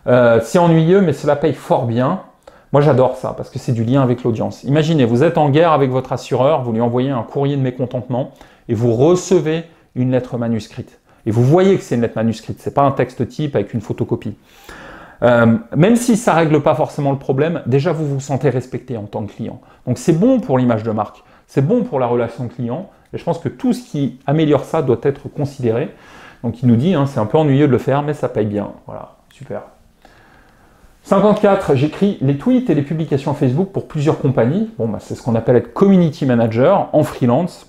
Euh, c'est ennuyeux, mais cela paye fort bien. Moi, j'adore ça, parce que c'est du lien avec l'audience. Imaginez, vous êtes en guerre avec votre assureur, vous lui envoyez un courrier de mécontentement, et vous recevez une lettre manuscrite. Et vous voyez que c'est une lettre manuscrite, ce n'est pas un texte type avec une photocopie. Euh, même si ça ne règle pas forcément le problème, déjà vous vous sentez respecté en tant que client. Donc c'est bon pour l'image de marque, c'est bon pour la relation client, et je pense que tout ce qui améliore ça doit être considéré. Donc il nous dit, hein, c'est un peu ennuyeux de le faire, mais ça paye bien. Voilà, super. cinquante-quatre, j'écris les tweets et les publications Facebook pour plusieurs compagnies. Bon, bah, c'est ce qu'on appelle être community manager en freelance.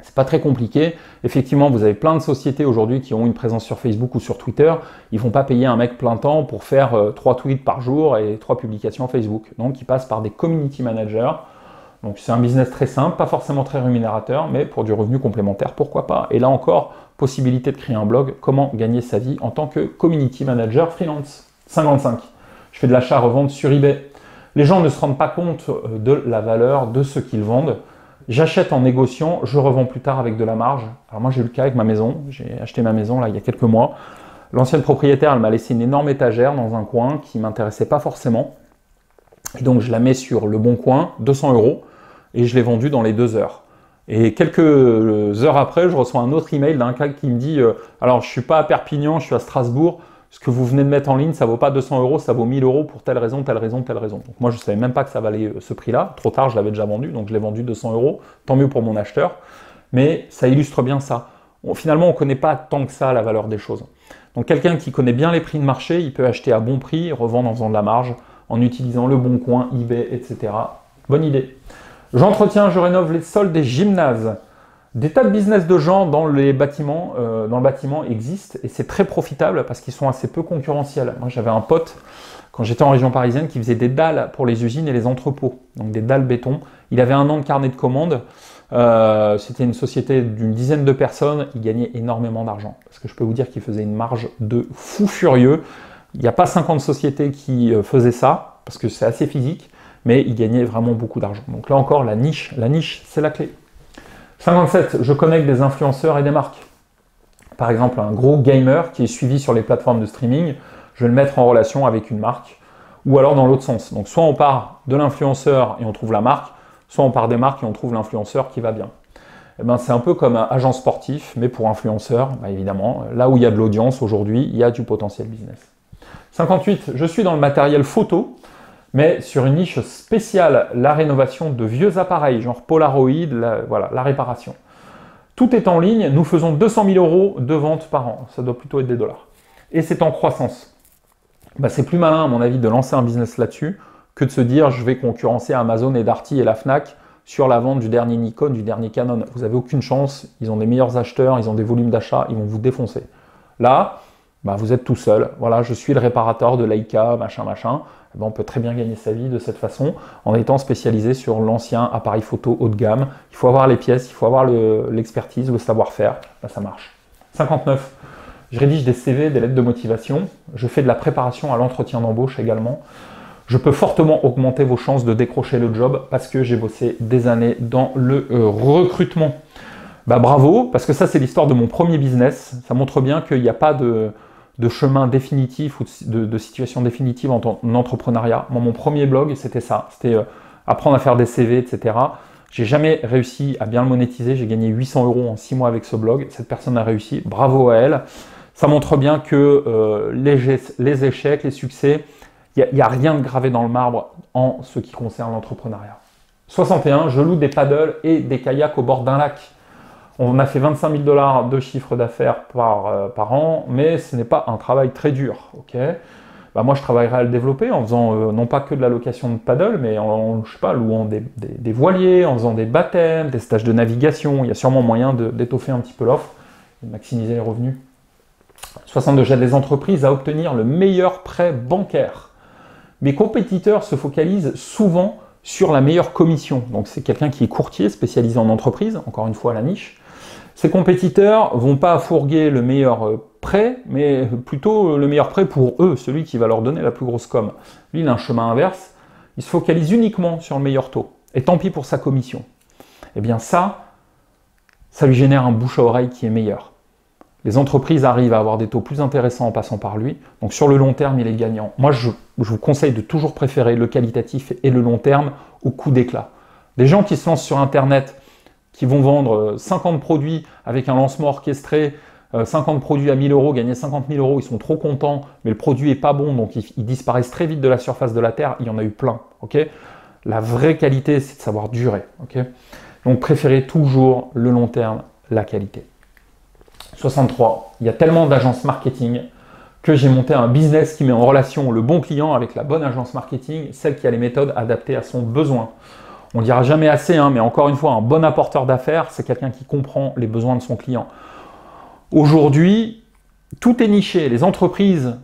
C'est pas très compliqué. Effectivement, vous avez plein de sociétés aujourd'hui qui ont une présence sur Facebook ou sur Twitter. Ils vont pas payer un mec plein temps pour faire trois tweets par jour et trois publications Facebook. Donc, ils passent par des community managers. Donc, c'est un business très simple, pas forcément très rémunérateur, mais pour du revenu complémentaire, pourquoi pas. Et là encore, possibilité de créer un blog. Comment gagner sa vie en tant que community manager freelance. cinquante-cinq. Je fais de l'achat-revente sur eBay. Les gens ne se rendent pas compte de la valeur de ce qu'ils vendent. J'achète en négociant, je revends plus tard avec de la marge. Alors moi, j'ai eu le cas avec ma maison. J'ai acheté ma maison là il y a quelques mois. L'ancienne propriétaire, elle m'a laissé une énorme étagère dans un coin qui ne m'intéressait pas forcément. Et donc, je la mets sur Le Bon Coin, deux cents euros, et je l'ai vendue dans les deux heures. Et quelques heures après, je reçois un autre email d'un gars qui me dit euh, « Alors, je ne suis pas à Perpignan, je suis à Strasbourg. Ce que vous venez de mettre en ligne, ça ne vaut pas deux cents euros, ça vaut mille euros pour telle raison, telle raison, telle raison. » Donc moi, je ne savais même pas que ça valait ce prix-là. Trop tard, je l'avais déjà vendu, donc je l'ai vendu deux cents euros. Tant mieux pour mon acheteur. Mais ça illustre bien ça. On, finalement, on ne connaît pas tant que ça la valeur des choses. Donc quelqu'un qui connaît bien les prix de marché, il peut acheter à bon prix, revendre en faisant de la marge, en utilisant Le Bon Coin, eBay, et cetera. Bonne idée. J'entretiens, je rénove les sols des gymnases. Des tas de business de gens dans, les bâtiments, euh, dans le bâtiment existent et c'est très profitable parce qu'ils sont assez peu concurrentiels. Moi, j'avais un pote, quand j'étais en région parisienne, qui faisait des dalles pour les usines et les entrepôts, donc des dalles béton. Il avait un an de carnet de commandes. Euh, C'était une société d'une dizaine de personnes. Il gagnait énormément d'argent parce que je peux vous dire qu'il faisait une marge de fou furieux. Il n'y a pas cinquante sociétés qui faisaient ça parce que c'est assez physique, mais il gagnait vraiment beaucoup d'argent. Donc là encore, la niche, la niche, c'est la clé. cinquante-sept, je connecte des influenceurs et des marques. Par exemple, un gros gamer qui est suivi sur les plateformes de streaming, je vais le mettre en relation avec une marque, ou alors dans l'autre sens. Donc soit on part de l'influenceur et on trouve la marque, soit on part des marques et on trouve l'influenceur qui va bien. Et ben, c'est un peu comme un agent sportif, mais pour influenceur, ben évidemment, là où il y a de l'audience aujourd'hui, il y a du potentiel business. cinquante-huit, je suis dans le matériel photo, mais sur une niche spéciale, la rénovation de vieux appareils, genre Polaroid, la, voilà, la réparation. Tout est en ligne, nous faisons deux cent mille euros de vente par an, ça doit plutôt être des dollars. Et c'est en croissance. Ben, c'est plus malin, à mon avis, de lancer un business là-dessus que de se dire je vais concurrencer Amazon et Darty et la Fnac sur la vente du dernier Nikon, du dernier Canon. Vous n'avez aucune chance, ils ont des meilleurs acheteurs, ils ont des volumes d'achat, ils vont vous défoncer. Là, ben, vous êtes tout seul, voilà, je suis le réparateur de Leica, machin, machin. Ben on peut très bien gagner sa vie de cette façon en étant spécialisé sur l'ancien appareil photo haut de gamme. Il faut avoir les pièces, il faut avoir l'expertise, le, le savoir-faire. Ben ça marche. cinquante-neuf. Je rédige des C V, des lettres de motivation. Je fais de la préparation à l'entretien d'embauche également. Je peux fortement augmenter vos chances de décrocher le job parce que j'ai bossé des années dans le recrutement. Ben bravo, parce que ça, c'est l'histoire de mon premier business. Ça montre bien qu'il n'y a pas de... de chemin définitif ou de, de situation définitive en, en entrepreneuriat. Moi, mon premier blog, c'était ça. C'était euh, apprendre à faire des C V, et cetera. J'ai jamais réussi à bien le monétiser. J'ai gagné huit cents euros en six mois avec ce blog. Cette personne a réussi. Bravo à elle. Ça montre bien que euh, les, gestes, les échecs, les succès, il n'y a, a rien de gravé dans le marbre en ce qui concerne l'entrepreneuriat. soixante et un, je loue des paddles et des kayaks au bord d'un lac. On a fait vingt-cinq mille dollars de chiffre d'affaires par, euh, par an, mais ce n'est pas un travail très dur. Okay, bah moi, je travaillerai à le développer en faisant euh, non pas que de la location de paddle, mais en, je sais pas, louant des, des, des voiliers, en faisant des baptêmes, des stages de navigation. Il y a sûrement moyen d'étoffer un petit peu l'offre et de maximiser les revenus. soixante-deux, j'aide les entreprises à obtenir le meilleur prêt bancaire. Mes compétiteurs se focalisent souvent sur la meilleure commission. Donc, c'est quelqu'un qui est courtier spécialisé en entreprise, encore une fois à la niche. Ses compétiteurs vont pas fourguer le meilleur prêt, mais plutôt le meilleur prêt pour eux, celui qui va leur donner la plus grosse com. Lui, il a un chemin inverse. Il se focalise uniquement sur le meilleur taux. et tant pis pour sa commission. Eh bien ça, ça lui génère un bouche à oreille qui est meilleur. Les entreprises arrivent à avoir des taux plus intéressants en passant par lui, donc sur le long terme, il est gagnant. Moi, je, je vous conseille de toujours préférer le qualitatif et le long terme au coup d'éclat. Des gens qui se lancent sur Internet, qui vont vendre cinquante produits avec un lancement orchestré, cinquante produits à mille euros, gagner cinquante mille euros, ils sont trop contents, mais le produit n'est pas bon, donc ils, ils disparaissent très vite de la surface de la Terre, il y en a eu plein. Okay, la vraie qualité, c'est de savoir durer. Okay, donc préférez toujours le long terme, la qualité. soixante-trois. Il y a tellement d'agences marketing que j'ai monté un business qui met en relation le bon client avec la bonne agence marketing, celle qui a les méthodes adaptées à son besoin. On ne dira jamais assez, hein, mais encore une fois, un bon apporteur d'affaires, c'est quelqu'un qui comprend les besoins de son client. Aujourd'hui, tout est niché. Les entreprises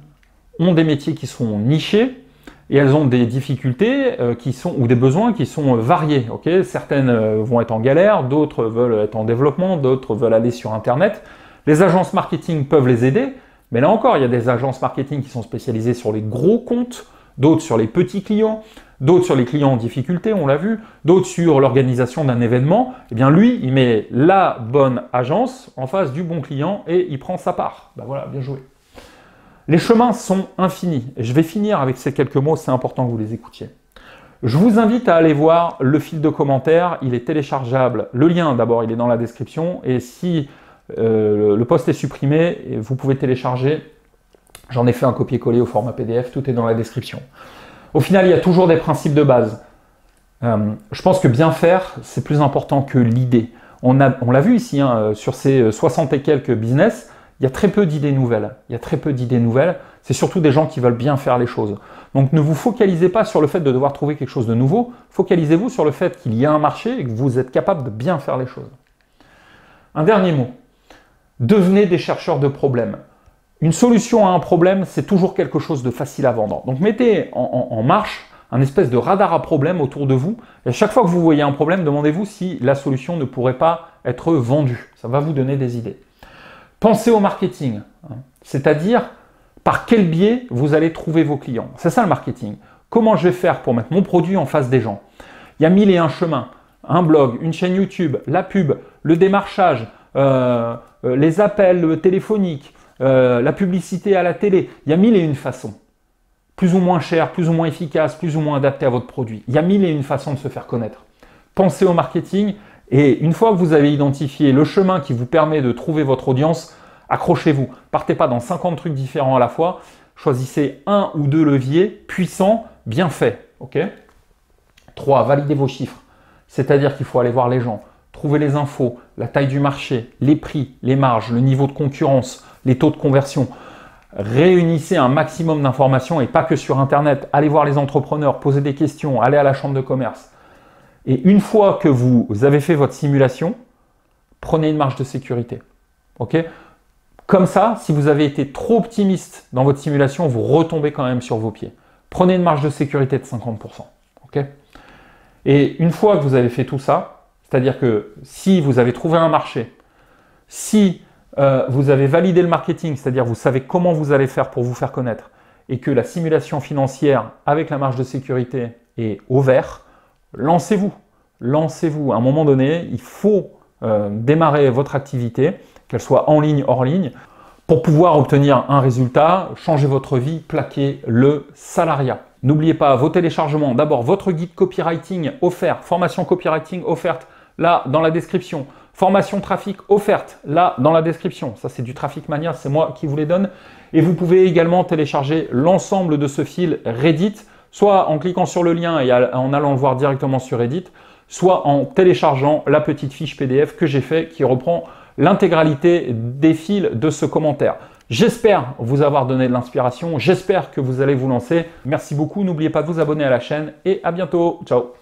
ont des métiers qui sont nichés et elles ont des difficultés euh, qui sont, ou des besoins qui sont variés. Okay, certaines vont être en galère, d'autres veulent être en développement, d'autres veulent aller sur Internet. Les agences marketing peuvent les aider, mais là encore, il y a des agences marketing qui sont spécialisées sur les gros comptes, d'autres sur les petits clients, d'autres sur les clients en difficulté, on l'a vu, d'autres sur l'organisation d'un événement. Eh bien, lui, il met la bonne agence en face du bon client et il prend sa part. Ben voilà, bien joué. Les chemins sont infinis. Et je vais finir avec ces quelques mots, c'est important que vous les écoutiez. Je vous invite à aller voir le fil de commentaires, il est téléchargeable. Le lien, d'abord, il est dans la description et si... Euh, le post est supprimé, et vous pouvez télécharger. J'en ai fait un copier-coller au format P D F, tout est dans la description. Au final, il y a toujours des principes de base. Euh, je pense que bien faire, c'est plus important que l'idée. On a, on l'a vu ici, hein, sur ces soixante et quelques business, il y a très peu d'idées nouvelles. Il y a très peu d'idées nouvelles. C'est surtout des gens qui veulent bien faire les choses. Donc ne vous focalisez pas sur le fait de devoir trouver quelque chose de nouveau. Focalisez-vous sur le fait qu'il y a un marché et que vous êtes capable de bien faire les choses. Un dernier mot. Devenez des chercheurs de problèmes. Une solution à un problème, c'est toujours quelque chose de facile à vendre. Donc mettez en, en, en marche un espèce de radar à problème autour de vous. Et à chaque fois que vous voyez un problème, demandez-vous si la solution ne pourrait pas être vendue. Ça va vous donner des idées. Pensez au marketing, hein, c'est-à-dire par quel biais vous allez trouver vos clients. C'est ça le marketing. Comment je vais faire pour mettre mon produit en face des gens? Il y a mille et un chemins. Un blog, une chaîne YouTube, la pub, le démarchage, Euh, euh, les appels téléphoniques, euh, la publicité à la télé. Il y a mille et une façons. Plus ou moins cher, plus ou moins efficace, plus ou moins adapté à votre produit. Il y a mille et une façons de se faire connaître. Pensez au marketing et une fois que vous avez identifié le chemin qui vous permet de trouver votre audience, accrochez-vous. Partez pas dans cinquante trucs différents à la fois. Choisissez un ou deux leviers puissants, bien faits. Okay ? trois. Validez vos chiffres. C'est-à-dire qu'il faut aller voir les gens. Trouver les infos, la taille du marché, les prix, les marges, le niveau de concurrence, les taux de conversion. Réunissez un maximum d'informations et pas que sur Internet. Allez voir les entrepreneurs, posez des questions, allez à la chambre de commerce. Et une fois que vous avez fait votre simulation, prenez une marge de sécurité. Okay ? Comme ça, si vous avez été trop optimiste dans votre simulation, vous retombez quand même sur vos pieds. Prenez une marge de sécurité de cinquante pour cent. Okay ? Et une fois que vous avez fait tout ça, c'est-à-dire que si vous avez trouvé un marché, si euh, vous avez validé le marketing, c'est-à-dire vous savez comment vous allez faire pour vous faire connaître, et que la simulation financière avec la marge de sécurité est au vert, lancez-vous. Lancez-vous. À un moment donné, il faut euh, démarrer votre activité, qu'elle soit en ligne, hors ligne, pour pouvoir obtenir un résultat, changer votre vie, plaquer le salariat. N'oubliez pas vos téléchargements. D'abord, votre guide copywriting offert, formation copywriting offerte, là, dans la description. Formation trafic offerte, là, dans la description. Ça, c'est du TraficMania, c'est moi qui vous les donne. Et vous pouvez également télécharger l'ensemble de ce fil Reddit, soit en cliquant sur le lien et en allant le voir directement sur Reddit, soit en téléchargeant la petite fiche P D F que j'ai fait qui reprend l'intégralité des fils de ce commentaire. J'espère vous avoir donné de l'inspiration. J'espère que vous allez vous lancer. Merci beaucoup. N'oubliez pas de vous abonner à la chaîne et à bientôt. Ciao.